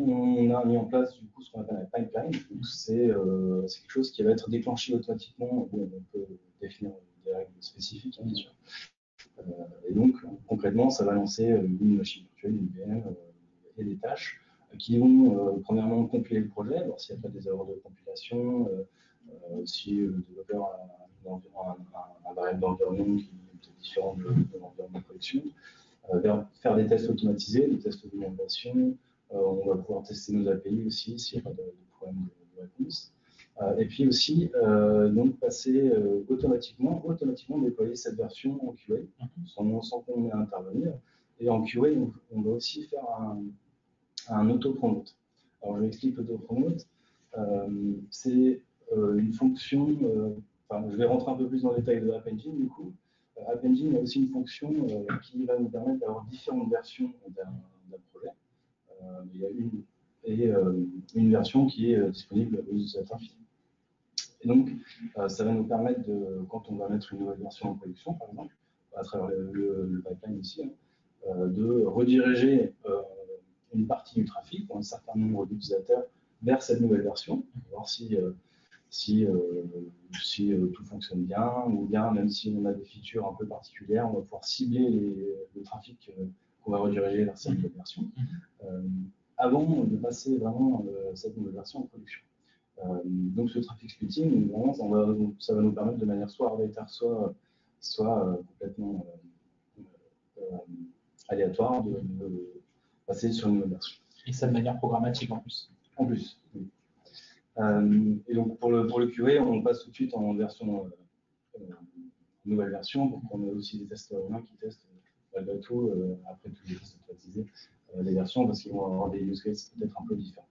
on a mis en place du coup ce qu'on appelle la pipeline. C'est euh, quelque chose qui va être déclenché automatiquement. On peut définir des règles spécifiques, bien sûr. Euh, et donc, concrètement, ça va lancer une machine virtuelle, une V M, et des tâches qui vont euh, premièrement compiler le projet, voir s'il n'y a pas des erreurs de compilation, euh, euh, si le développeur a un variable d'environnement qui est différent de, de l'environnement de production, euh, faire des tests automatisés, des tests d'alimentation, euh, on va pouvoir tester nos A P I aussi s'il n'y a pas de, de problème de, de réponse. Euh, et puis aussi, euh, donc passer euh, automatiquement, automatiquement déployer cette version en Q A, sans, sans qu'on ait à intervenir. Et en Q A, on, on va aussi faire un... un auto-promote. Alors, je m'explique l'auto-promote. Euh, c'est euh, une fonction, euh, enfin, je vais rentrer un peu plus dans le détail de App Engine du coup. Euh, App Engine a aussi une fonction euh, qui va nous permettre d'avoir différentes versions d'un projet. Euh, il y a une, et, euh, une version qui est disponible aux utilisateurs finaux. Et donc, euh, ça va nous permettre, de, quand on va mettre une nouvelle version en production, par exemple, à travers le, le, le pipeline ici, hein, euh, de rediriger euh, une partie du trafic pour un certain nombre d'utilisateurs vers cette nouvelle version, voir si, euh, si, euh, si euh, tout fonctionne bien, ou bien même si on a des features un peu particulières, on va pouvoir cibler les, le trafic euh, qu'on va rediriger vers cette nouvelle version, euh, avant de passer vraiment euh, cette nouvelle version en production. Euh, donc ce trafic splitting, vraiment, ça, va, ça va nous permettre de manière soit arbitraire, soit, soit euh, complètement euh, euh, aléatoire de, de passer sur une nouvelle version. Et ça de manière programmatique en plus. En plus, oui. Euh, et donc pour le, pour le Q A, on passe tout de suite en version, euh, nouvelle version, donc on a aussi des tests humains qui testent malgré tout, euh, après tous les tests automatisés, euh, les versions, parce qu'ils vont avoir des use cases peut-être un peu différents.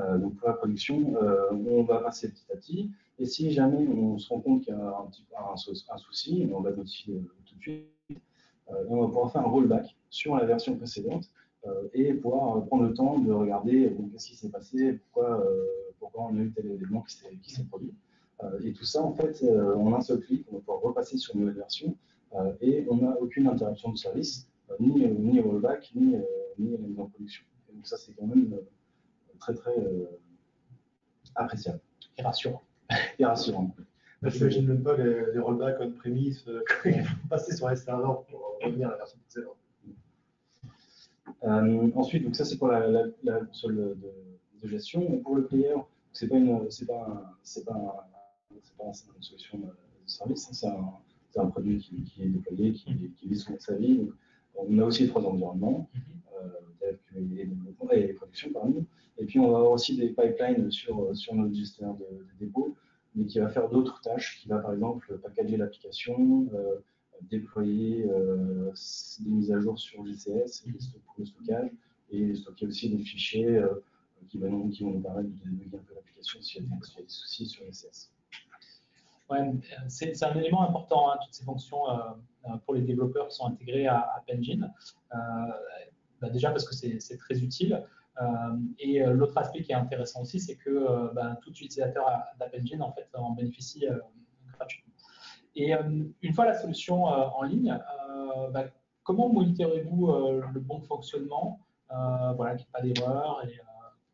Euh, donc pour la production, euh, on va passer petit à petit, et si jamais on se rend compte qu'il y a un, petit, un, sou, un souci, on va notifier euh, tout de suite, euh, et on va pouvoir faire un rollback sur la version précédente, Euh, et pouvoir prendre le temps de regarder qu'est-ce qui s'est passé, pourquoi, euh, pourquoi on a eu tel élément qui s'est produit. Euh, et tout ça, en fait, euh, en un seul clic, on va pouvoir repasser sur une nouvelle version euh, et on n'a aucune interruption de service, euh, ni, ni rollback, ni, euh, ni à la mise en production. Et donc ça, c'est quand même euh, très, très euh, appréciable. Et rassurant. et rassurant. Je n'imagine même pas les, les rollbacks on-premise euh, passer sur les serveurs pour revenir à la version précédente. Euh, ensuite, donc ça c'est pour la, la, la console de, de gestion. Et pour le player, c'est pas une, c'est pas, c'est pas, c'est pas une solution de service. C'est un, c'est un produit qui, qui est déployé, qui, qui vit son sa vie. Donc, on a aussi trois environnements, euh, et, et, et production pardon. Et puis on va avoir aussi des pipelines sur sur notre gestionnaire de, de dépôt, mais qui va faire d'autres tâches, qui va par exemple packager l'application. Euh, déployer euh, des mises à jour sur G C S pour le stockage et stocker aussi des fichiers euh, qui, vont, qui vont nous permettre de débugger un peu l'application si elle a des soucis sur G C S. Ouais, c'est un élément important, hein, toutes ces fonctions euh, pour les développeurs qui sont intégrées à App Engine. Euh, bah déjà parce que c'est très utile. Euh, et l'autre aspect qui est intéressant aussi, c'est que euh, bah, tout utilisateur d'App Engine en, fait, en bénéficie euh, gratuitement. Et euh, une fois la solution euh, en ligne, euh, bah, comment monitorez-vous euh, le bon fonctionnement, euh, voilà, qu'il n'y ait pas d'erreur, et euh,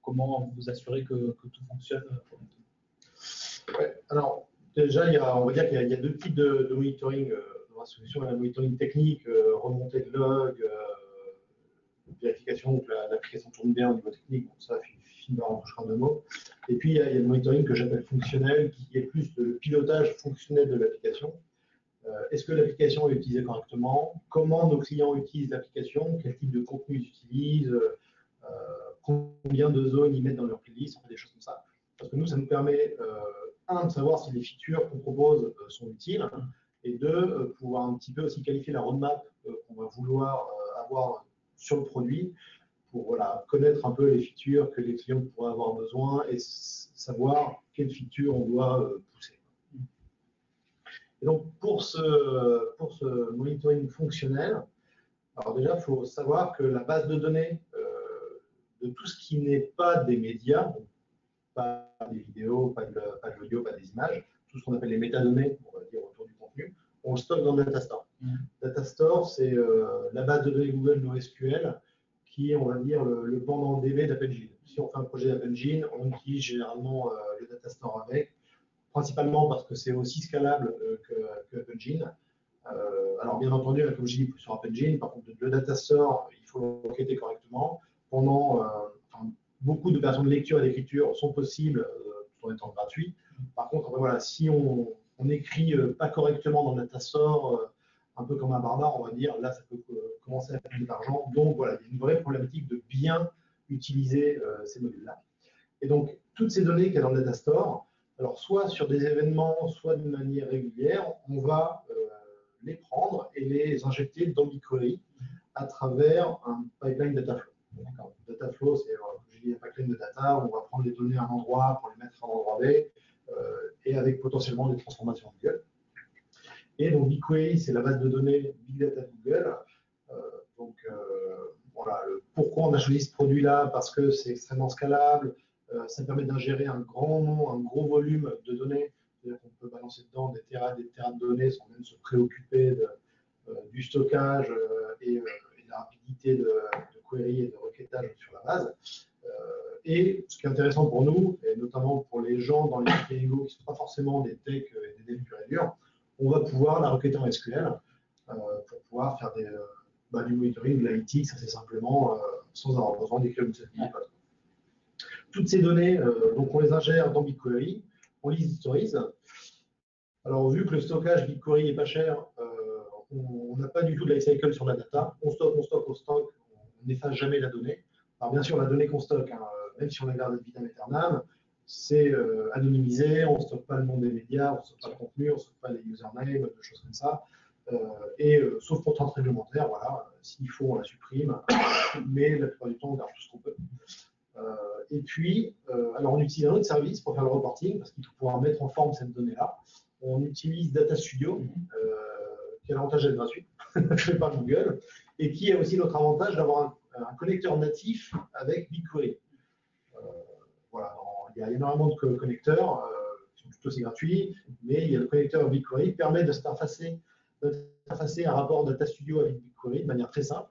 comment vous assurez que, que tout fonctionne correctement? Ouais, alors, déjà, il y a, on va dire qu'il y, y a deux types de, de monitoring euh, dans la solution. Il y a le monitoring technique, euh, remontée de log, euh, vérification que l'application tourne bien au niveau technique. Donc ça, Finbar en touchera deux mots. Et puis, il y a, il y a le monitoring que j'appelle fonctionnel, qui est plus le pilotage fonctionnel de l'application. Euh, Est-ce que l'application est utilisée correctement? Comment nos clients utilisent l'application? Quel type de contenu ils utilisent? euh, Combien de zones ils mettent dans leur playlist? Des choses comme ça. Parce que nous, ça nous permet... Euh, un, de savoir si les features qu'on propose sont utiles, et deux, pouvoir un petit peu aussi qualifier la roadmap qu'on va vouloir avoir sur le produit pour voilà, connaître un peu les features que les clients pourraient avoir besoin et savoir quelles features on doit pousser. Et donc, pour ce, pour ce monitoring fonctionnel, alors déjà, il faut savoir que la base de données euh, de tout ce qui n'est pas des médias, pas des vidéos, pas de, pas de l'audio, pas des images, tout ce qu'on appelle les métadonnées, on va dire autour du contenu, on le stocke dans Datastore. Mmh. Datastore, c'est euh, la base de données Google NoSQL qui est, on va dire, le, le pendant D B d'App Engine. Si on fait un projet d'App Engine, on utilise généralement euh, le Datastore avec, principalement parce que c'est aussi scalable euh, que, que App Engine. Euh, alors, bien entendu, comme je dis, sur App Engine, par contre, le Datastore, il faut l'enquêter correctement pendant. Euh, Beaucoup de versions de lecture et d'écriture sont possibles tout euh, en étant gratuits. Par contre, voilà, si on n'écrit euh, pas correctement dans le Datastore, euh, un peu comme un barbare, on va dire, là, ça peut euh, commencer à faire de l'argent. Donc, voilà, il y a une vraie problématique de bien utiliser euh, ces modules-là. Et donc, toutes ces données qu'il y a dans le Datastore, alors, soit sur des événements, soit de manière régulière, on va euh, les prendre et les injecter dans BigQuery à travers un pipeline Dataflow. Dataflow, c'est euh, un pipeline de data où on va prendre les données à un endroit pour les mettre à un endroit B euh, et avec potentiellement des transformations Google. Et donc BigQuery, c'est la base de données Big Data Google. Euh, donc euh, voilà, le, pourquoi on a choisi ce produit-là? Parce que c'est extrêmement scalable, euh, ça permet d'ingérer un grand nombre, un gros volume de données. C'est-à-dire qu'on peut balancer dedans des terras, des terras de données sans même se préoccuper de, euh, du stockage euh, et, euh, et de la rapidité de, de query et de requêtage sur la base. Euh, et ce qui est intéressant pour nous, et notamment pour les gens dans les Playengo qui ne sont pas forcément des techs et des devs purs et durs, on va pouvoir la requêter en S Q L euh, pour pouvoir faire des, euh, bah, du monitoring, de l'I T, ça c'est simplement euh, sans avoir besoin d'écrire une seule ligne. Toutes ces données, euh, donc on les ingère dans BigQuery, on les historise. Alors vu que le stockage BigQuery n'est pas cher, euh, on n'a pas du tout de lifecycle sur la data, on stocke, on stocke, on stocke, on n'efface jamais la donnée. Alors bien sûr, la donnée qu'on stocke, hein, même si on la garde ad vitam aeternam, c'est euh, anonymisé, on ne stocke pas le nom des médias, on ne stocke pas le contenu, on ne stocke pas les usernames, des choses comme ça. Euh, et euh, sauf pour temps réglementaire, voilà, s'il faut, on la supprime, mais la plupart du temps, on garde tout ce qu'on peut. Euh, et puis, euh, alors on utilise un autre service pour faire le reporting, parce qu'il faut pouvoir mettre en forme cette donnée-là. On utilise Data Studio, euh, qui a l'avantage d'être gratuit, fait par Google, et qui a aussi l'autre avantage d'avoir un un connecteur natif avec BigQuery. Euh, voilà, il y a énormément de connecteurs, euh, qui sont plutôt gratuits, mais il y a le connecteur BigQuery qui permet de s'interfacer un rapport Data Studio avec BigQuery de manière très simple.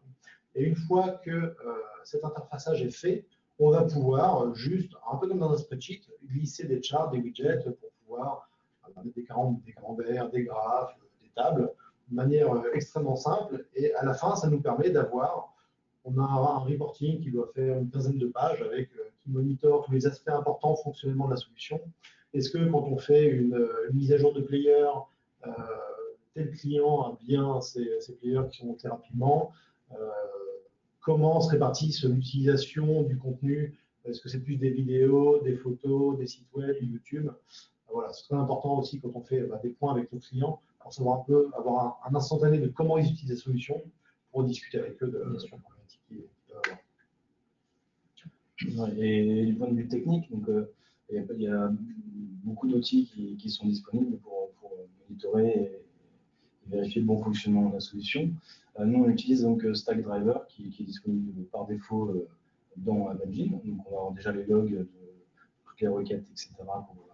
Et une fois que euh, cet interfaçage est fait, on va pouvoir juste, un peu comme dans un spreadsheet, glisser des charts, des widgets pour pouvoir euh, mettre des camemberts, des graphes, des tables, de manière euh, extrêmement simple. Et à la fin, ça nous permet d'avoir on a un reporting qui doit faire une quinzaine de pages avec, euh, qui monitore tous les aspects importants fonctionnellement de la solution. Est-ce que quand on fait une, une mise à jour de player, euh, tel client a bien ces, ces players qui sont montés rapidement? euh, Comment se répartissent l'utilisation du contenu? Est-ce que c'est plus des vidéos, des photos, des sites web, YouTube? Voilà, c'est très important aussi quand on fait bah, des points avec nos clients pour savoir un peu, avoir un, un instantané de comment ils utilisent la solution pour discuter avec eux de la solution. Et du point de vue technique, donc, euh, il y a beaucoup d'outils qui, qui sont disponibles pour, pour monitorer et vérifier le bon fonctionnement de la solution. Euh, nous, on utilise donc Stackdriver qui, qui est disponible par défaut euh, dans App Engine. Donc, on va avoir déjà les logs de toutes les requêtes, et cetera pour,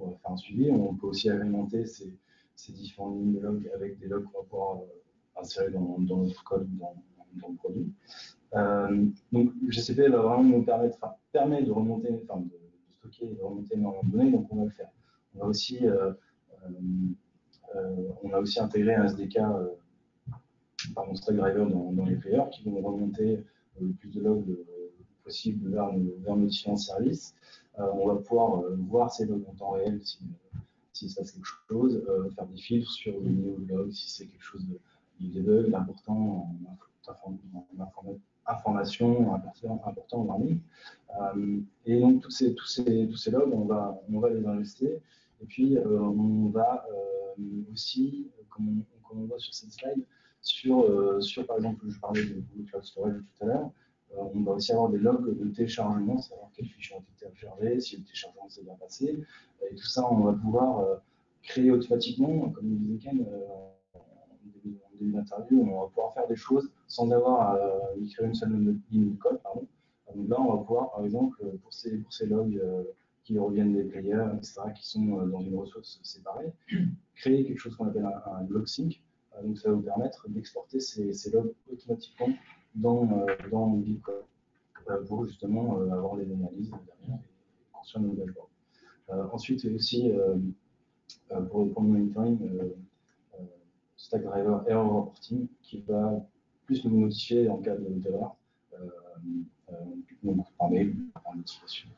pour euh, faire un suivi. On peut aussi agrémenter ces, ces différentes lignes de logs avec des logs qu'on va pouvoir euh, insérer dans, dans notre code, dans, dans le produit. Euh, donc, G C P va vraiment nous permettre, enfin, permet de remonter, enfin, de, de stocker et de remonter énormément de données, donc on va le faire. On va aussi, euh, euh, euh, on a aussi intégré un S D K, euh, pardon, Stackdriver dans, dans les players qui vont remonter euh, le plus de logs euh, possible vers, vers nos différents services. Euh, on va pouvoir euh, voir ces logs en temps réel si, si ça c'est quelque chose, euh, faire des filtres sur le niveau de log si c'est quelque chose de, de debug, important en, en, en information, important en learning. Euh, et donc tous ces, tous ces, tous ces logs, on va, on va les injecter. Et puis, euh, on va euh, aussi, comme on, comme on voit sur cette slide, sur, euh, sur par exemple, je parlais de Google Cloud Storage tout à l'heure, euh, on va aussi avoir des logs de téléchargement, savoir quels fichiers ont été téléchargés, si le téléchargement s'est bien passé. Et tout ça, on va pouvoir euh, créer automatiquement, comme le disait Ken, euh, en début d'interview, on va pouvoir faire des choses sans avoir à euh, écrire une seule ligne de code. Pardon. Donc là, on va pouvoir, par exemple, pour ces, pour ces logs euh, qui reviennent des players, et cetera, qui sont euh, dans une ressource séparée, créer quelque chose qu'on appelle un, un log sync. Euh, donc ça va vous permettre d'exporter ces, ces logs automatiquement dans, euh, dans BigQuery euh, pour justement euh, avoir les analyses derrière et construire nos dashboards. Euh, ensuite, aussi, euh, euh, pour, pour le monitoring, euh, Stackdriver Error Reporting qui va plus nous notifier en cas de d'erreur, euh, euh, donc par mail, par notification.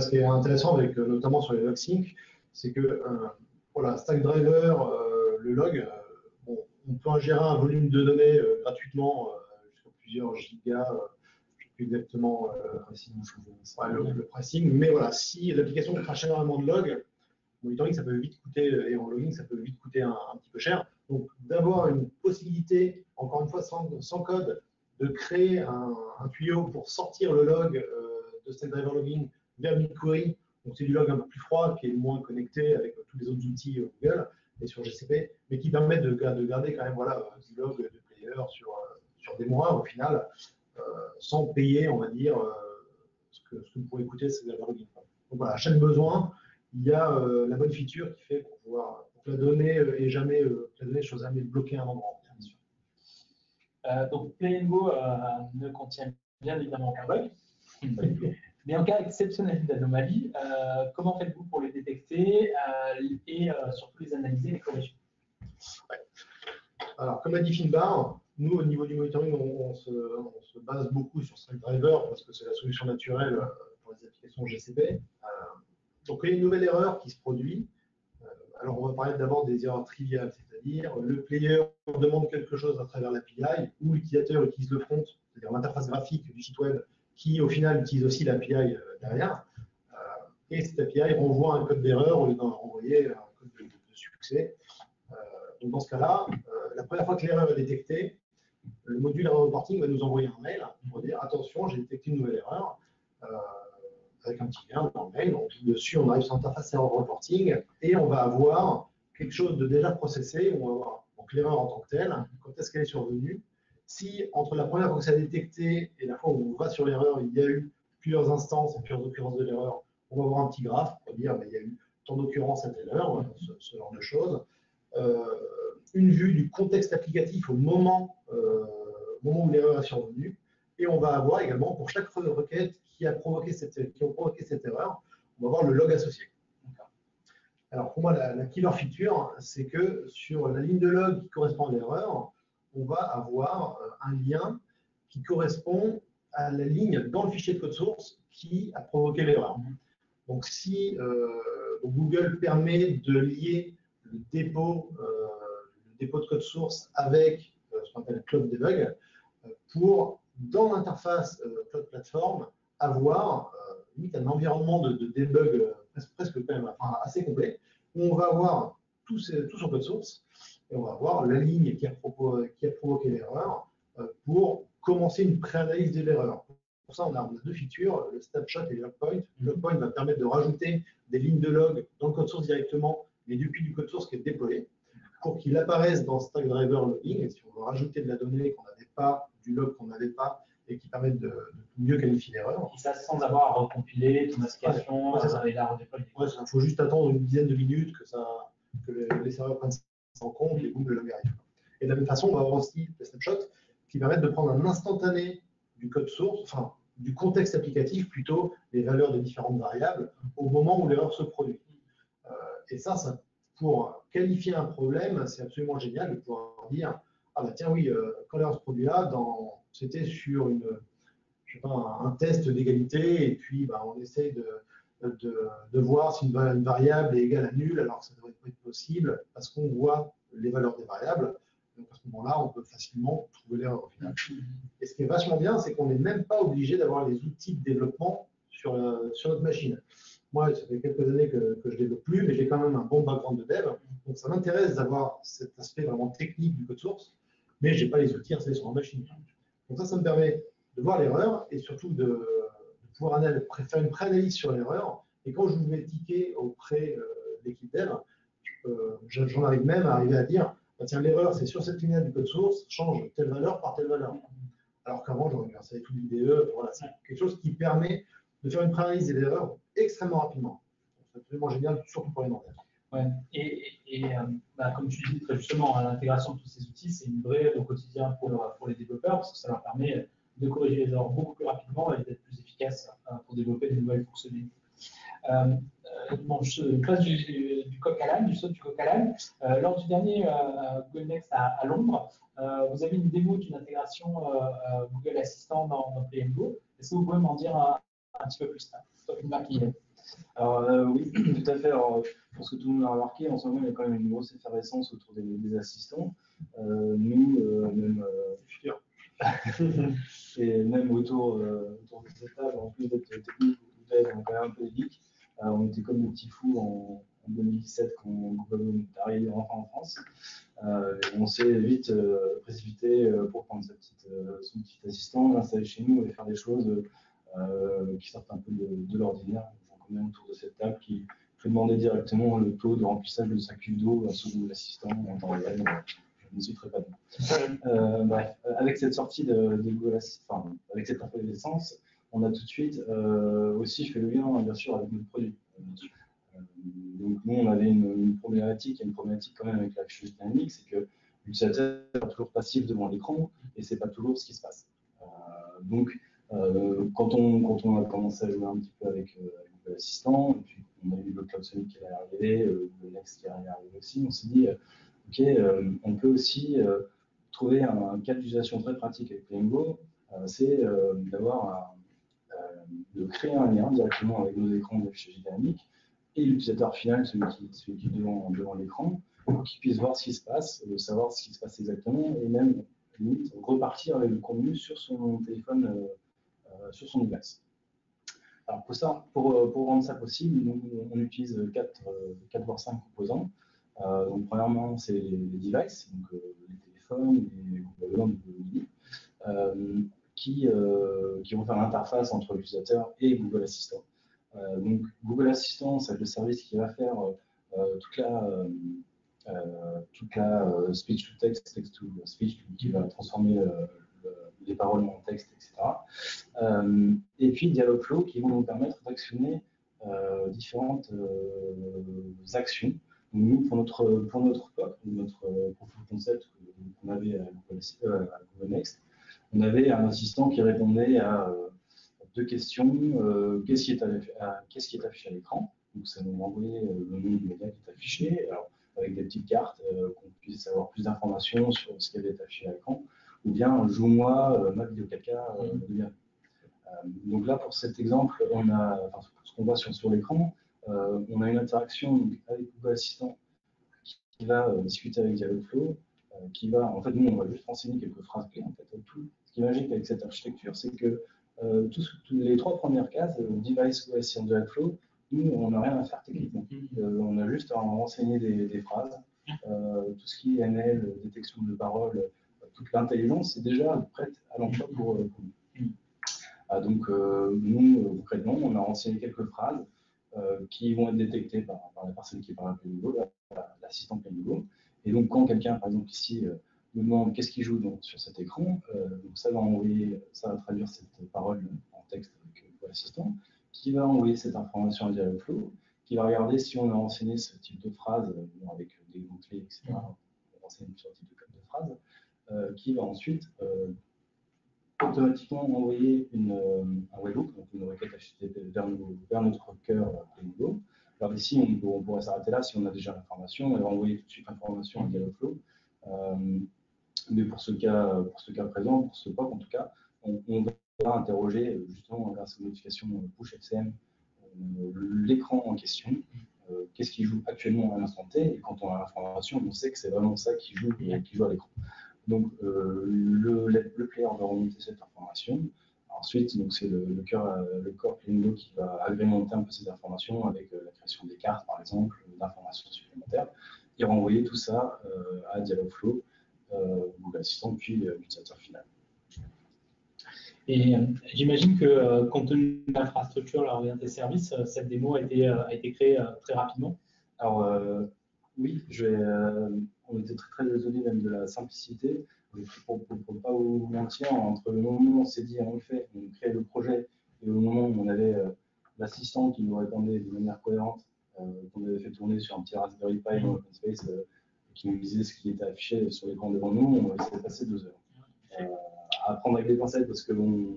Ce qui est intéressant, avec, notamment sur les log sync, c'est que euh, voilà, Stackdriver, euh, le log, euh, bon, on peut ingérer un volume de données euh, gratuitement euh, jusqu'à plusieurs gigas, euh, je ne sais plus exactement euh, ouais, le, le pricing, mais voilà, si l'application crache énormément de logs, monitoring, ça peut vite coûter, et en logging, ça peut vite coûter un, un petit peu cher. Donc, d'avoir une possibilité, encore une fois, sans, sans code, de créer un, un tuyau pour sortir le log euh, de Stackdriver Logging vers BigQuery. Donc, c'est du log un peu plus froid, qui est moins connecté avec euh, tous les autres outils euh, Google et sur G C P, mais qui permet de, de garder quand même voilà, euh, du log de player sur, euh, sur des mois, au final, euh, sans payer, on va dire, euh, ce, que, ce que vous pourrez coûter Stackdriver Logging. Donc, voilà, à chaque besoin, il y a euh, la bonne feature qui fait pour pouvoir pour que la donnée euh, et jamais euh, la donnée chose jamais bloquée à un endroit, bien sûr. Euh, donc Playengo euh, ne contient bien évidemment aucun bug, mais en cas exceptionnel d'anomalie, euh, comment faites-vous pour les détecter euh, et euh, surtout les analyser et les corriger? Ouais. Alors comme l'a dit Finbar, nous au niveau du monitoring, on, on, se, on se base beaucoup sur Stackdriver parce que c'est la solution naturelle pour les applications G C P. Euh, Donc, il y a une nouvelle erreur qui se produit. Alors, on va parler d'abord des erreurs triviales, c'est-à-dire le player demande quelque chose à travers l'A P I ou l'utilisateur utilise le front, c'est-à-dire l'interface graphique du site web qui, au final, utilise aussi l'A P I derrière. Et cette A P I renvoie un code d'erreur au lieu d'en renvoyer un code de, de succès. Donc, dans ce cas-là, la première fois que l'erreur est détectée, le module Error Reporting va nous envoyer un mail pour dire « Attention, j'ai détecté une nouvelle erreur ». Avec un petit lien dans le mail, on clique dessus, on arrive sur l'interface Error Reporting et on va avoir quelque chose de déjà processé, on va avoir donc l'erreur en tant que telle, quand est-ce qu'elle est survenue. Si entre la première fois que ça a détecté et la fois où on va sur l'erreur, il y a eu plusieurs instances et plusieurs occurrences de l'erreur, on va avoir un petit graphe pour dire bah, il y a eu tant d'occurrences à telle heure, ce, ce genre de choses. Euh, une vue du contexte applicatif au moment, euh, moment où l'erreur est survenue. Et on va avoir également, pour chaque requête qui a provoqué cette, qui ont provoqué cette erreur, on va avoir le log associé. Alors pour moi, la, la killer feature, c'est que sur la ligne de log qui correspond à l'erreur, on va avoir un lien qui correspond à la ligne dans le fichier de code source qui a provoqué l'erreur. Donc si euh, Google permet de lier le dépôt, euh, le dépôt de code source avec euh, ce qu'on appelle Cloud Debug, euh, pour dans l'interface euh, Cloud Platform, avoir euh, un environnement de, de debug euh, presque, presque quand même, enfin, assez complet, où on va avoir tout, ces, tout son code source, et on va avoir la ligne qui a, propos, qui a provoqué l'erreur euh, pour commencer une pré-analyse de l'erreur. Pour ça, on a, on a deux features, le snapshot et le logpoint. Le logpoint va permettre de rajouter des lignes de log dans le code source directement mais depuis du code source qui est déployé, pour qu'il apparaisse dans Stackdriver Logging. Et si on veut rajouter de la donnée qu'on n'avait pas, du log qu'on n'avait pas, et qui permettent de, de mieux qualifier l'erreur. Ça, sans avoir à recompiler, tout masquation, et la redéployer. Il faut juste attendre une dizaine de minutes que, ça, que les, les serveurs prennent ça en compte et Google le vérifie. Et de la même façon, on va avoir aussi des snapshots qui permettent de prendre un instantané du code source, enfin, du contexte applicatif, plutôt les valeurs des différentes variables, au moment où l'erreur se produit. Euh, et ça, ça, pour qualifier un problème, c'est absolument génial de pouvoir dire « Ah bah tiens, oui, euh, quand l'erreur se produit là, dans… » C'était sur une, je sais pas, un test d'égalité, et puis bah, on essaye de, de, de voir si une, une variable est égale à nulle, alors que ça ne devrait pas être possible, parce qu'on voit les valeurs des variables. Donc à ce moment-là, on peut facilement trouver l'erreur au final. Et ce qui est vachement bien, c'est qu'on n'est même pas obligé d'avoir les outils de développement sur, euh, sur notre machine. Moi, ça fait quelques années que, que je ne développe plus, mais j'ai quand même un bon background de dev, donc ça m'intéresse d'avoir cet aspect vraiment technique du code source, mais je n'ai pas les outils installés sur ma machine. Donc ça, ça me permet de voir l'erreur et surtout de, de pouvoir faire une pré-analyse sur l'erreur. Et quand je vous mets ticket auprès euh, de l'équipe dev, euh, j'en arrive même à arriver à dire, ah, tiens, l'erreur, c'est sur cette ligne du code source, change telle valeur par telle valeur. Alors qu'avant, j'aurais dû installer tout l'I D E. Voilà, c'est quelque chose qui permet de faire une pré-analyse de l'erreur extrêmement rapidement. C'est absolument génial, surtout pour les mandats. Ouais. Et, et, et euh, bah, comme tu dis très justement, l'intégration de tous ces outils, c'est une vraie aide au quotidien pour, le, pour les développeurs, parce que ça leur permet de corriger les erreurs beaucoup plus rapidement et d'être plus efficace euh, pour développer des nouvelles fonctionnalités. Euh, euh, bon, je passe du, du, du coq à l'âne, du saut du coq à l'âne. Euh, lors du dernier euh, Google Next à, à Londres, euh, vous avez une démo d'une intégration euh, Google Assistant dans, dans Playengo. Est-ce que vous pouvez m'en dire un, un petit peu plus là, toi, Finbar, qui est. Alors euh, oui, tout à fait. Alors, je pense que tout le monde a remarqué, en ce moment, il y a quand même une grosse effervescence autour des, des assistants. Euh, nous, euh, même, euh, et même autour, euh, autour de cette table, en plus d'être technique, on est quand même un peu geek. Euh, on était comme des petits fous en, en deux mille dix-sept quand Google est arrivé enfin en France. Euh, on s'est vite euh, précipité pour prendre sa petite, euh, son petit assistant, l'installer chez nous et faire des choses euh, qui sortent un peu de, de l'ordinaire. Autour de cette table qui peut demander directement le taux de remplissage de sa cuve d'eau à son assistant en temps réel. Je ne citerai pas de nom. Euh, bref, avec cette sortie de, de Google Assistant, enfin, avec cette effervescence, on a tout de suite euh, aussi fait le lien, bien sûr, avec notre produit. Euh, donc, nous, on avait une, une problématique, et une problématique quand même avec la chose dynamique, c'est que l'utilisateur est toujours passif devant l'écran et c'est pas toujours ce qui se passe. Euh, donc, euh, quand, on, quand on a commencé à jouer un petit peu avec euh, Assistant, et puis on a eu le Cloud Summit qui est arrivé, le Next qui est arrivé aussi, on s'est dit, ok, euh, on peut aussi euh, trouver un, un cas d'utilisation très pratique avec Playengo, euh, c'est euh, d'avoir euh, de créer un lien directement avec nos écrans d'affichage dynamique et l'utilisateur final, celui qui, celui qui est devant, devant l'écran, pour qu'il puisse voir ce qui se passe, euh, savoir ce qui se passe exactement, et même limite, repartir avec le contenu sur son téléphone, euh, euh, sur son device. Alors pour, ça, pour, pour rendre ça possible, donc on utilise quatre, quatre voire cinq composants. Euh, donc premièrement, c'est les, les devices, donc, euh, les téléphones, les Google Home, Google Mini, euh, qui, euh, qui vont faire l'interface entre l'utilisateur et Google Assistant. Euh, donc Google Assistant, c'est le service qui va faire euh, toute la, euh, toute la euh, speech to text, text to speech, qui va transformer euh, les paroles en texte, et cetera. Euh, et puis Dialogflow qui vont nous permettre d'actionner euh, différentes euh, actions. Donc, nous, pour notre pour notre P O C, notre profil concept qu'on avait à Google Next, on avait un assistant qui répondait à euh, deux questions. Euh, qu'est-ce qui est à, qu'est-ce qui est affiché à l'écran? Donc ça nous renvoyait euh, le nom du média qui est affiché, alors, avec des petites cartes euh, qu'on puisse avoir plus d'informations sur ce qui avait été affiché à l'écran. Ou bien joue-moi euh, ma vidéo caca euh, de bien. Euh, donc là, pour cet exemple, on a, enfin, ce qu'on voit sur, sur l'écran, euh, on a une interaction donc, avec Google Assistant qui, qui va euh, discuter avec Dialogflow, euh, qui va, en fait, nous, on va juste renseigner quelques phrases clés. En fait, tout ce qui est magique avec cette architecture, c'est que euh, tous les trois premières cases, euh, device, O S et Dialogflow, nous, on n'a rien à faire techniquement. Euh, on a juste à renseigner des, des phrases, euh, tout ce qui est N L, détection de paroles. Toute l'intelligence est déjà prête à l'emploi pour nous. Euh, ah, donc, euh, nous, concrètement, on a renseigné quelques phrases euh, qui vont être détectés par, par la personne qui parle à Playengo, l'assistant Playengo. Et donc, quand quelqu'un, par exemple, ici, euh, nous demande qu'est-ce qu'il joue donc, sur cet écran, euh, donc ça, va envoyer, ça va traduire cette parole en texte avec euh, l'assistant, qui va envoyer cette information à Dialogflow, qui va regarder si on a renseigné ce type de phrase, euh, avec des mots-clés, et cetera, on va renseigner sur le type de code de phrase, euh, qui va ensuite euh, automatiquement envoyer une, euh, un webhook, donc une requête H T T P vers, nos, vers notre cœur Playengo. Alors ici, on, on pourrait s'arrêter là si on a déjà l'information, on va envoyer tout de suite l'information à Dialogflow. Euh, mais pour ce, cas, pour ce cas présent, pour ce POC en tout cas, on, on va interroger justement grâce aux notifications push F C M euh, l'écran en question, euh, qu'est-ce qui joue actuellement à l'instant T, et quand on a l'information, on sait que c'est vraiment ça qui joue, qui joue à l'écran. Donc, euh, le, le player va remonter cette information. Ensuite, c'est le, le, le corps Playengo qui va agrémenter un peu ces informations avec euh, la création des cartes, par exemple, d'informations supplémentaires, et renvoyer tout ça euh, à Dialogflow, euh, Google Assistant, puis euh, l'utilisateur final. Et euh, j'imagine que, euh, compte tenu de l'infrastructure orientée service, euh, cette démo a été, euh, a été créée euh, très rapidement. Alors, euh, oui, je vais, euh, on était très, très désolé même de la simplicité. Pour ne pas vous mentir, entre le moment où on s'est dit on le fait, on crée le projet, et au moment où on avait euh, l'assistant qui nous répondait de manière cohérente, euh, qu'on avait fait tourner sur un petit Raspberry Pi dans l'open space, euh, qui nous disait ce qui était affiché sur l'écran devant nous, il s'est passé deux heures. Euh, à prendre avec des pincettes parce qu'on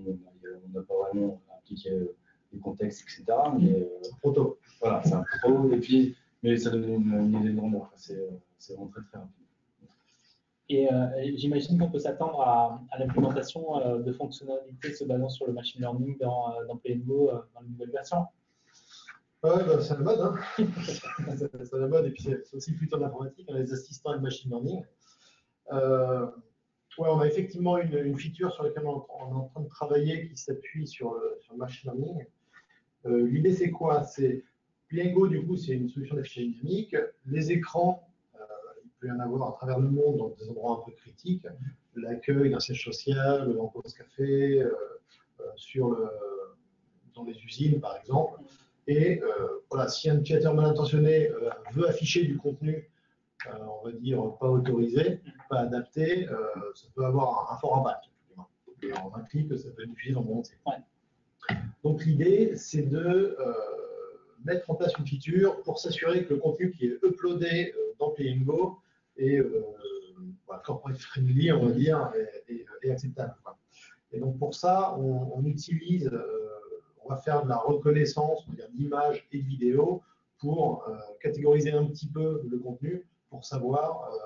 n'a pas vraiment appliqué euh, les contextes, et cetera. Mais euh, proto. Voilà, c'est un proto, et puis, mais ça donnait une idée de grandeur. C'est vraiment très très rapide. Et euh, j'imagine qu'on peut s'attendre à, à l'implémentation euh, de fonctionnalités se basant sur le machine learning dans, dans Playengo euh, dans les nouvelles versions. Ouais, bah, c'est la mode, hein. C'est la mode, et puis c'est aussi le futur de l'informatique, hein, les assistants et le machine learning. Euh, ouais, on a effectivement une, une feature sur laquelle on, on est en train de travailler qui s'appuie sur le sur machine learning. Euh, L'idée, c'est quoi? C'est Playengo, du coup, c'est une solution d'affichage dynamique. Les écrans, il peut y en avoir à travers le monde, dans des endroits un peu critiques, l'accueil d'un siège social, en pause café, euh, euh, sur le, dans les usines par exemple. Et euh, voilà, si un utilisateur mal intentionné euh, veut afficher du contenu, euh, on va dire pas autorisé, pas adapté, euh, ça peut avoir un, un fort impact. Et en un clic, ça peut diffuser dans le monde. Ouais. Donc l'idée, c'est de euh, mettre en place une feature pour s'assurer que le contenu qui est uploadé euh, dans Playengo et euh, bah, corporate friendly, on va dire, et, et, et acceptable, quoi. Et donc pour ça, on, on utilise, euh, on va faire de la reconnaissance d'images et de vidéos pour euh, catégoriser un petit peu le contenu pour savoir euh,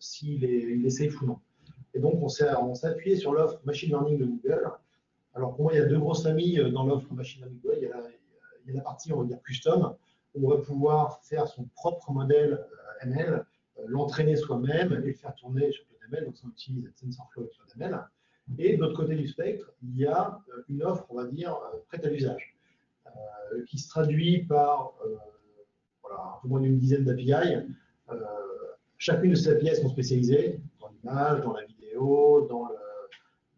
s'il est, il est safe ou non. Et donc on s'est appuyé sur l'offre machine learning de Google. Alors pour moi, il y a deux grosses familles dans l'offre machine learning de Google. Il y a la, il y a la partie, on va dire, custom. On va pouvoir faire son propre modèle M L, l'entraîner soi-même et le faire tourner sur CloudML, donc ça utilise TensorFlow et CloudML. Et de l'autre côté du spectre, il y a une offre, on va dire, prête à l'usage, euh, qui se traduit par euh, voilà, un peu moins d'une dizaine d'A P I. Euh, chacune de ces A P I sont spécialisées dans l'image, dans la vidéo, dans le,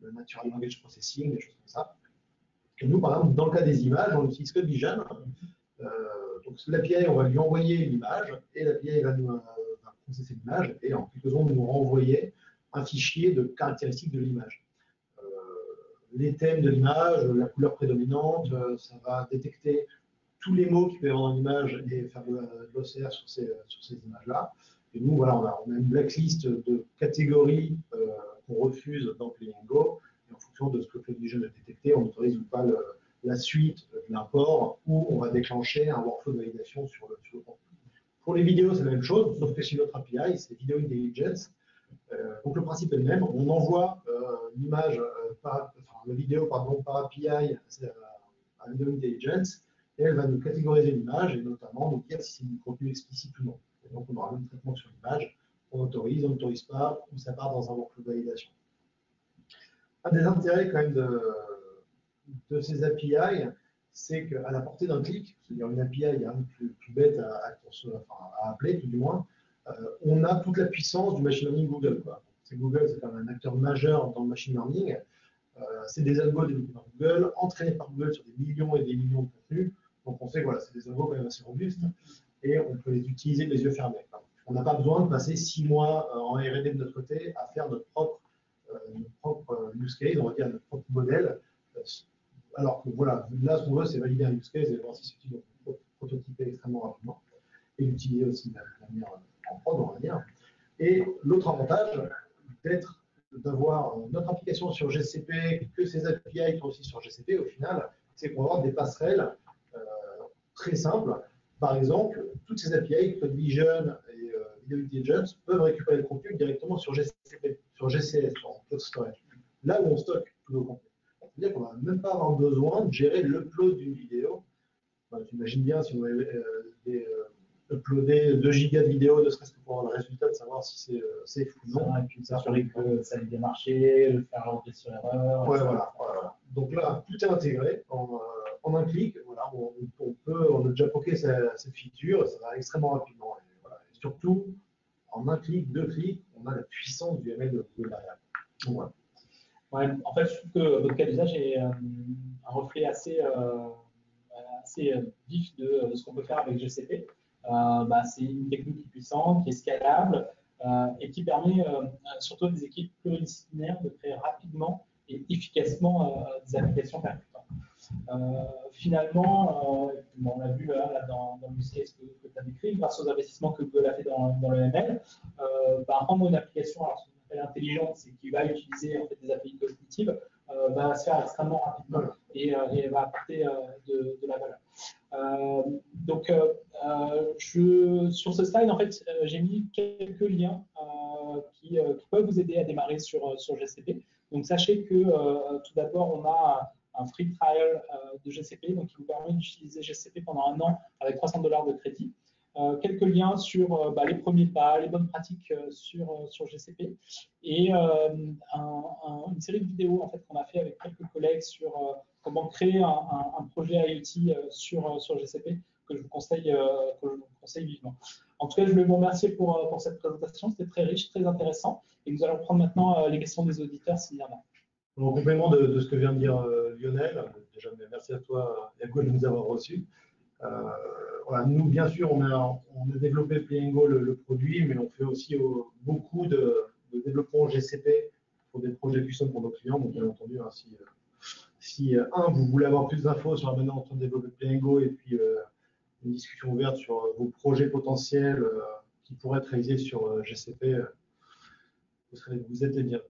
le natural language processing, des choses comme ça. Et nous, par exemple, dans le cas des images, on n'utilise que Vision. Euh, donc l'A P I, on va lui envoyer l'image et l'A P I va nous euh, va processer l'image et en quelques secondes nous renvoyer un fichier de caractéristiques de l'image. Euh, les thèmes de l'image, la couleur prédominante, euh, ça va détecter tous les mots qu'il peut y avoir dans l'image et faire de, de l'O C R sur ces, sur ces images-là. Et nous, voilà, on a, on a une blacklist de catégories euh, qu'on refuse dans Playengo et en fonction de ce que Playengo a détecté, on autorise ou pas le, la suite de l'import où on va déclencher un workflow de validation sur le contenu. Pour les vidéos, c'est la même chose, sauf que chez notre A P I, c'est Video Intelligence. Euh, donc le principe est le même, on envoie euh, l'image, euh, enfin, la vidéo pardon, par A P I à, à Video Intelligence et elle va nous catégoriser l'image et notamment nous dire si c'est du contenu explicite ou non. Et donc on aura le même traitement sur l'image, on autorise, on n'autorise pas, ou ça part dans un workflow de validation. Un des intérêts quand même de de ces A P I, c'est qu'à la portée d'un clic, c'est-à-dire une A P I, il y a un plus, plus bête à, à, enfin, à appeler, tout du moins, euh, on a toute la puissance du machine learning Google. Quoi. Google, c'est quand même un acteur majeur dans le machine learning. Euh, c'est des algos développés par Google, entraînés par Google sur des millions et des millions de contenus. Donc on sait que voilà, c'est des algos quand même assez robustes et on peut les utiliser les yeux fermés. On n'a pas besoin de passer six mois en R et D de notre côté à faire notre propre, euh, notre propre use case, on va dire notre propre modèle. Alors que voilà, là, ce qu'on veut, c'est valider un use case et voir si c'est utile, donc prototyper extrêmement rapidement et l'utiliser aussi de la manière en prod, on va dire. Et l'autre avantage d'être, d'avoir notre application sur G C P, que ses A P I sont aussi sur G C P, au final, c'est qu'on va avoir des passerelles euh, très simples. Par exemple, toutes ces A P I, Cloud Vision et euh, Video Intelligence, peuvent récupérer le contenu directement sur G C P, sur G C S, sur Cloud Storage, là où on stocke tout le contenu. C'est-à-dire qu'on ne va même pas avoir besoin de gérer l'upload d'une vidéo. Enfin, tu imagines bien si on avait euh, des, euh, uploadé deux gigas de vidéo, ne serait-ce que pour avoir le résultat de savoir si c'est euh, safe ou non. Et puis s'assurer que ça ait bien marché, le faire rentrer sur l'erreur. Ouais, voilà, voilà. Donc là, tout est intégré en, euh, en un clic. Voilà, on, on, peut, on a déjà poké cette feature, ça va extrêmement rapidement. Et, voilà. Et surtout, en un clic, deux clics, on a la puissance du M L de Google Variable. Donc, voilà. Ouais, en fait, je trouve que votre cas d'usage est euh, un reflet assez, euh, assez vif de, de ce qu'on peut faire avec G C P. Euh, bah, c'est une technique puissante, qui est scalable euh, et qui permet euh, surtout à des équipes pluridisciplinaires de créer rapidement et efficacement euh, des applications percutantes. Euh, finalement, euh, bon, on l'a vu là, là, dans, dans le use case que, que tu as décrit, grâce aux investissements que Google a fait dans, dans le M L, euh, bah, rendre une application, alors, intelligente, c'est qui va utiliser en fait, des A P I cognitives, euh, va se faire extrêmement rapidement et, euh, et va apporter euh, de, de la valeur. Euh, donc, euh, je, sur ce slide, en fait, j'ai mis quelques liens euh, qui, euh, qui peuvent vous aider à démarrer sur, sur G C P. Donc, sachez que euh, tout d'abord, on a un free trial euh, de G C P, donc qui vous permet d'utiliser G C P pendant un an avec trois cents dollars de crédit. Euh, quelques liens sur euh, bah, les premiers pas, les bonnes pratiques euh, sur, euh, sur G C P et euh, un, un, une série de vidéos en fait, qu'on a fait avec quelques collègues sur euh, comment créer un, un, un projet IoT euh, sur, euh, sur G C P que je vous conseille, euh, que je vous conseille vivement. En tout cas, je voulais vous remercier pour, pour cette présentation, c'était très riche, très intéressant et nous allons prendre maintenant euh, les questions des auditeurs s'il y en a. En complément de, de ce que vient de dire euh, Lionel, déjà merci à toi et à Google de nous avoir reçus. Euh, voilà, nous, bien sûr, on a, on a développé Playengo, le, le produit, mais on fait aussi au, beaucoup de, de développement G C P pour des projets custom pour nos clients. Donc, bien entendu, hein, si, euh, si euh, un, vous voulez avoir plus d'infos sur la manière dont on développe Playengo et puis euh, une discussion ouverte sur euh, vos projets potentiels euh, qui pourraient être réalisés sur euh, G C P, euh, vous, serez, vous êtes les bienvenus.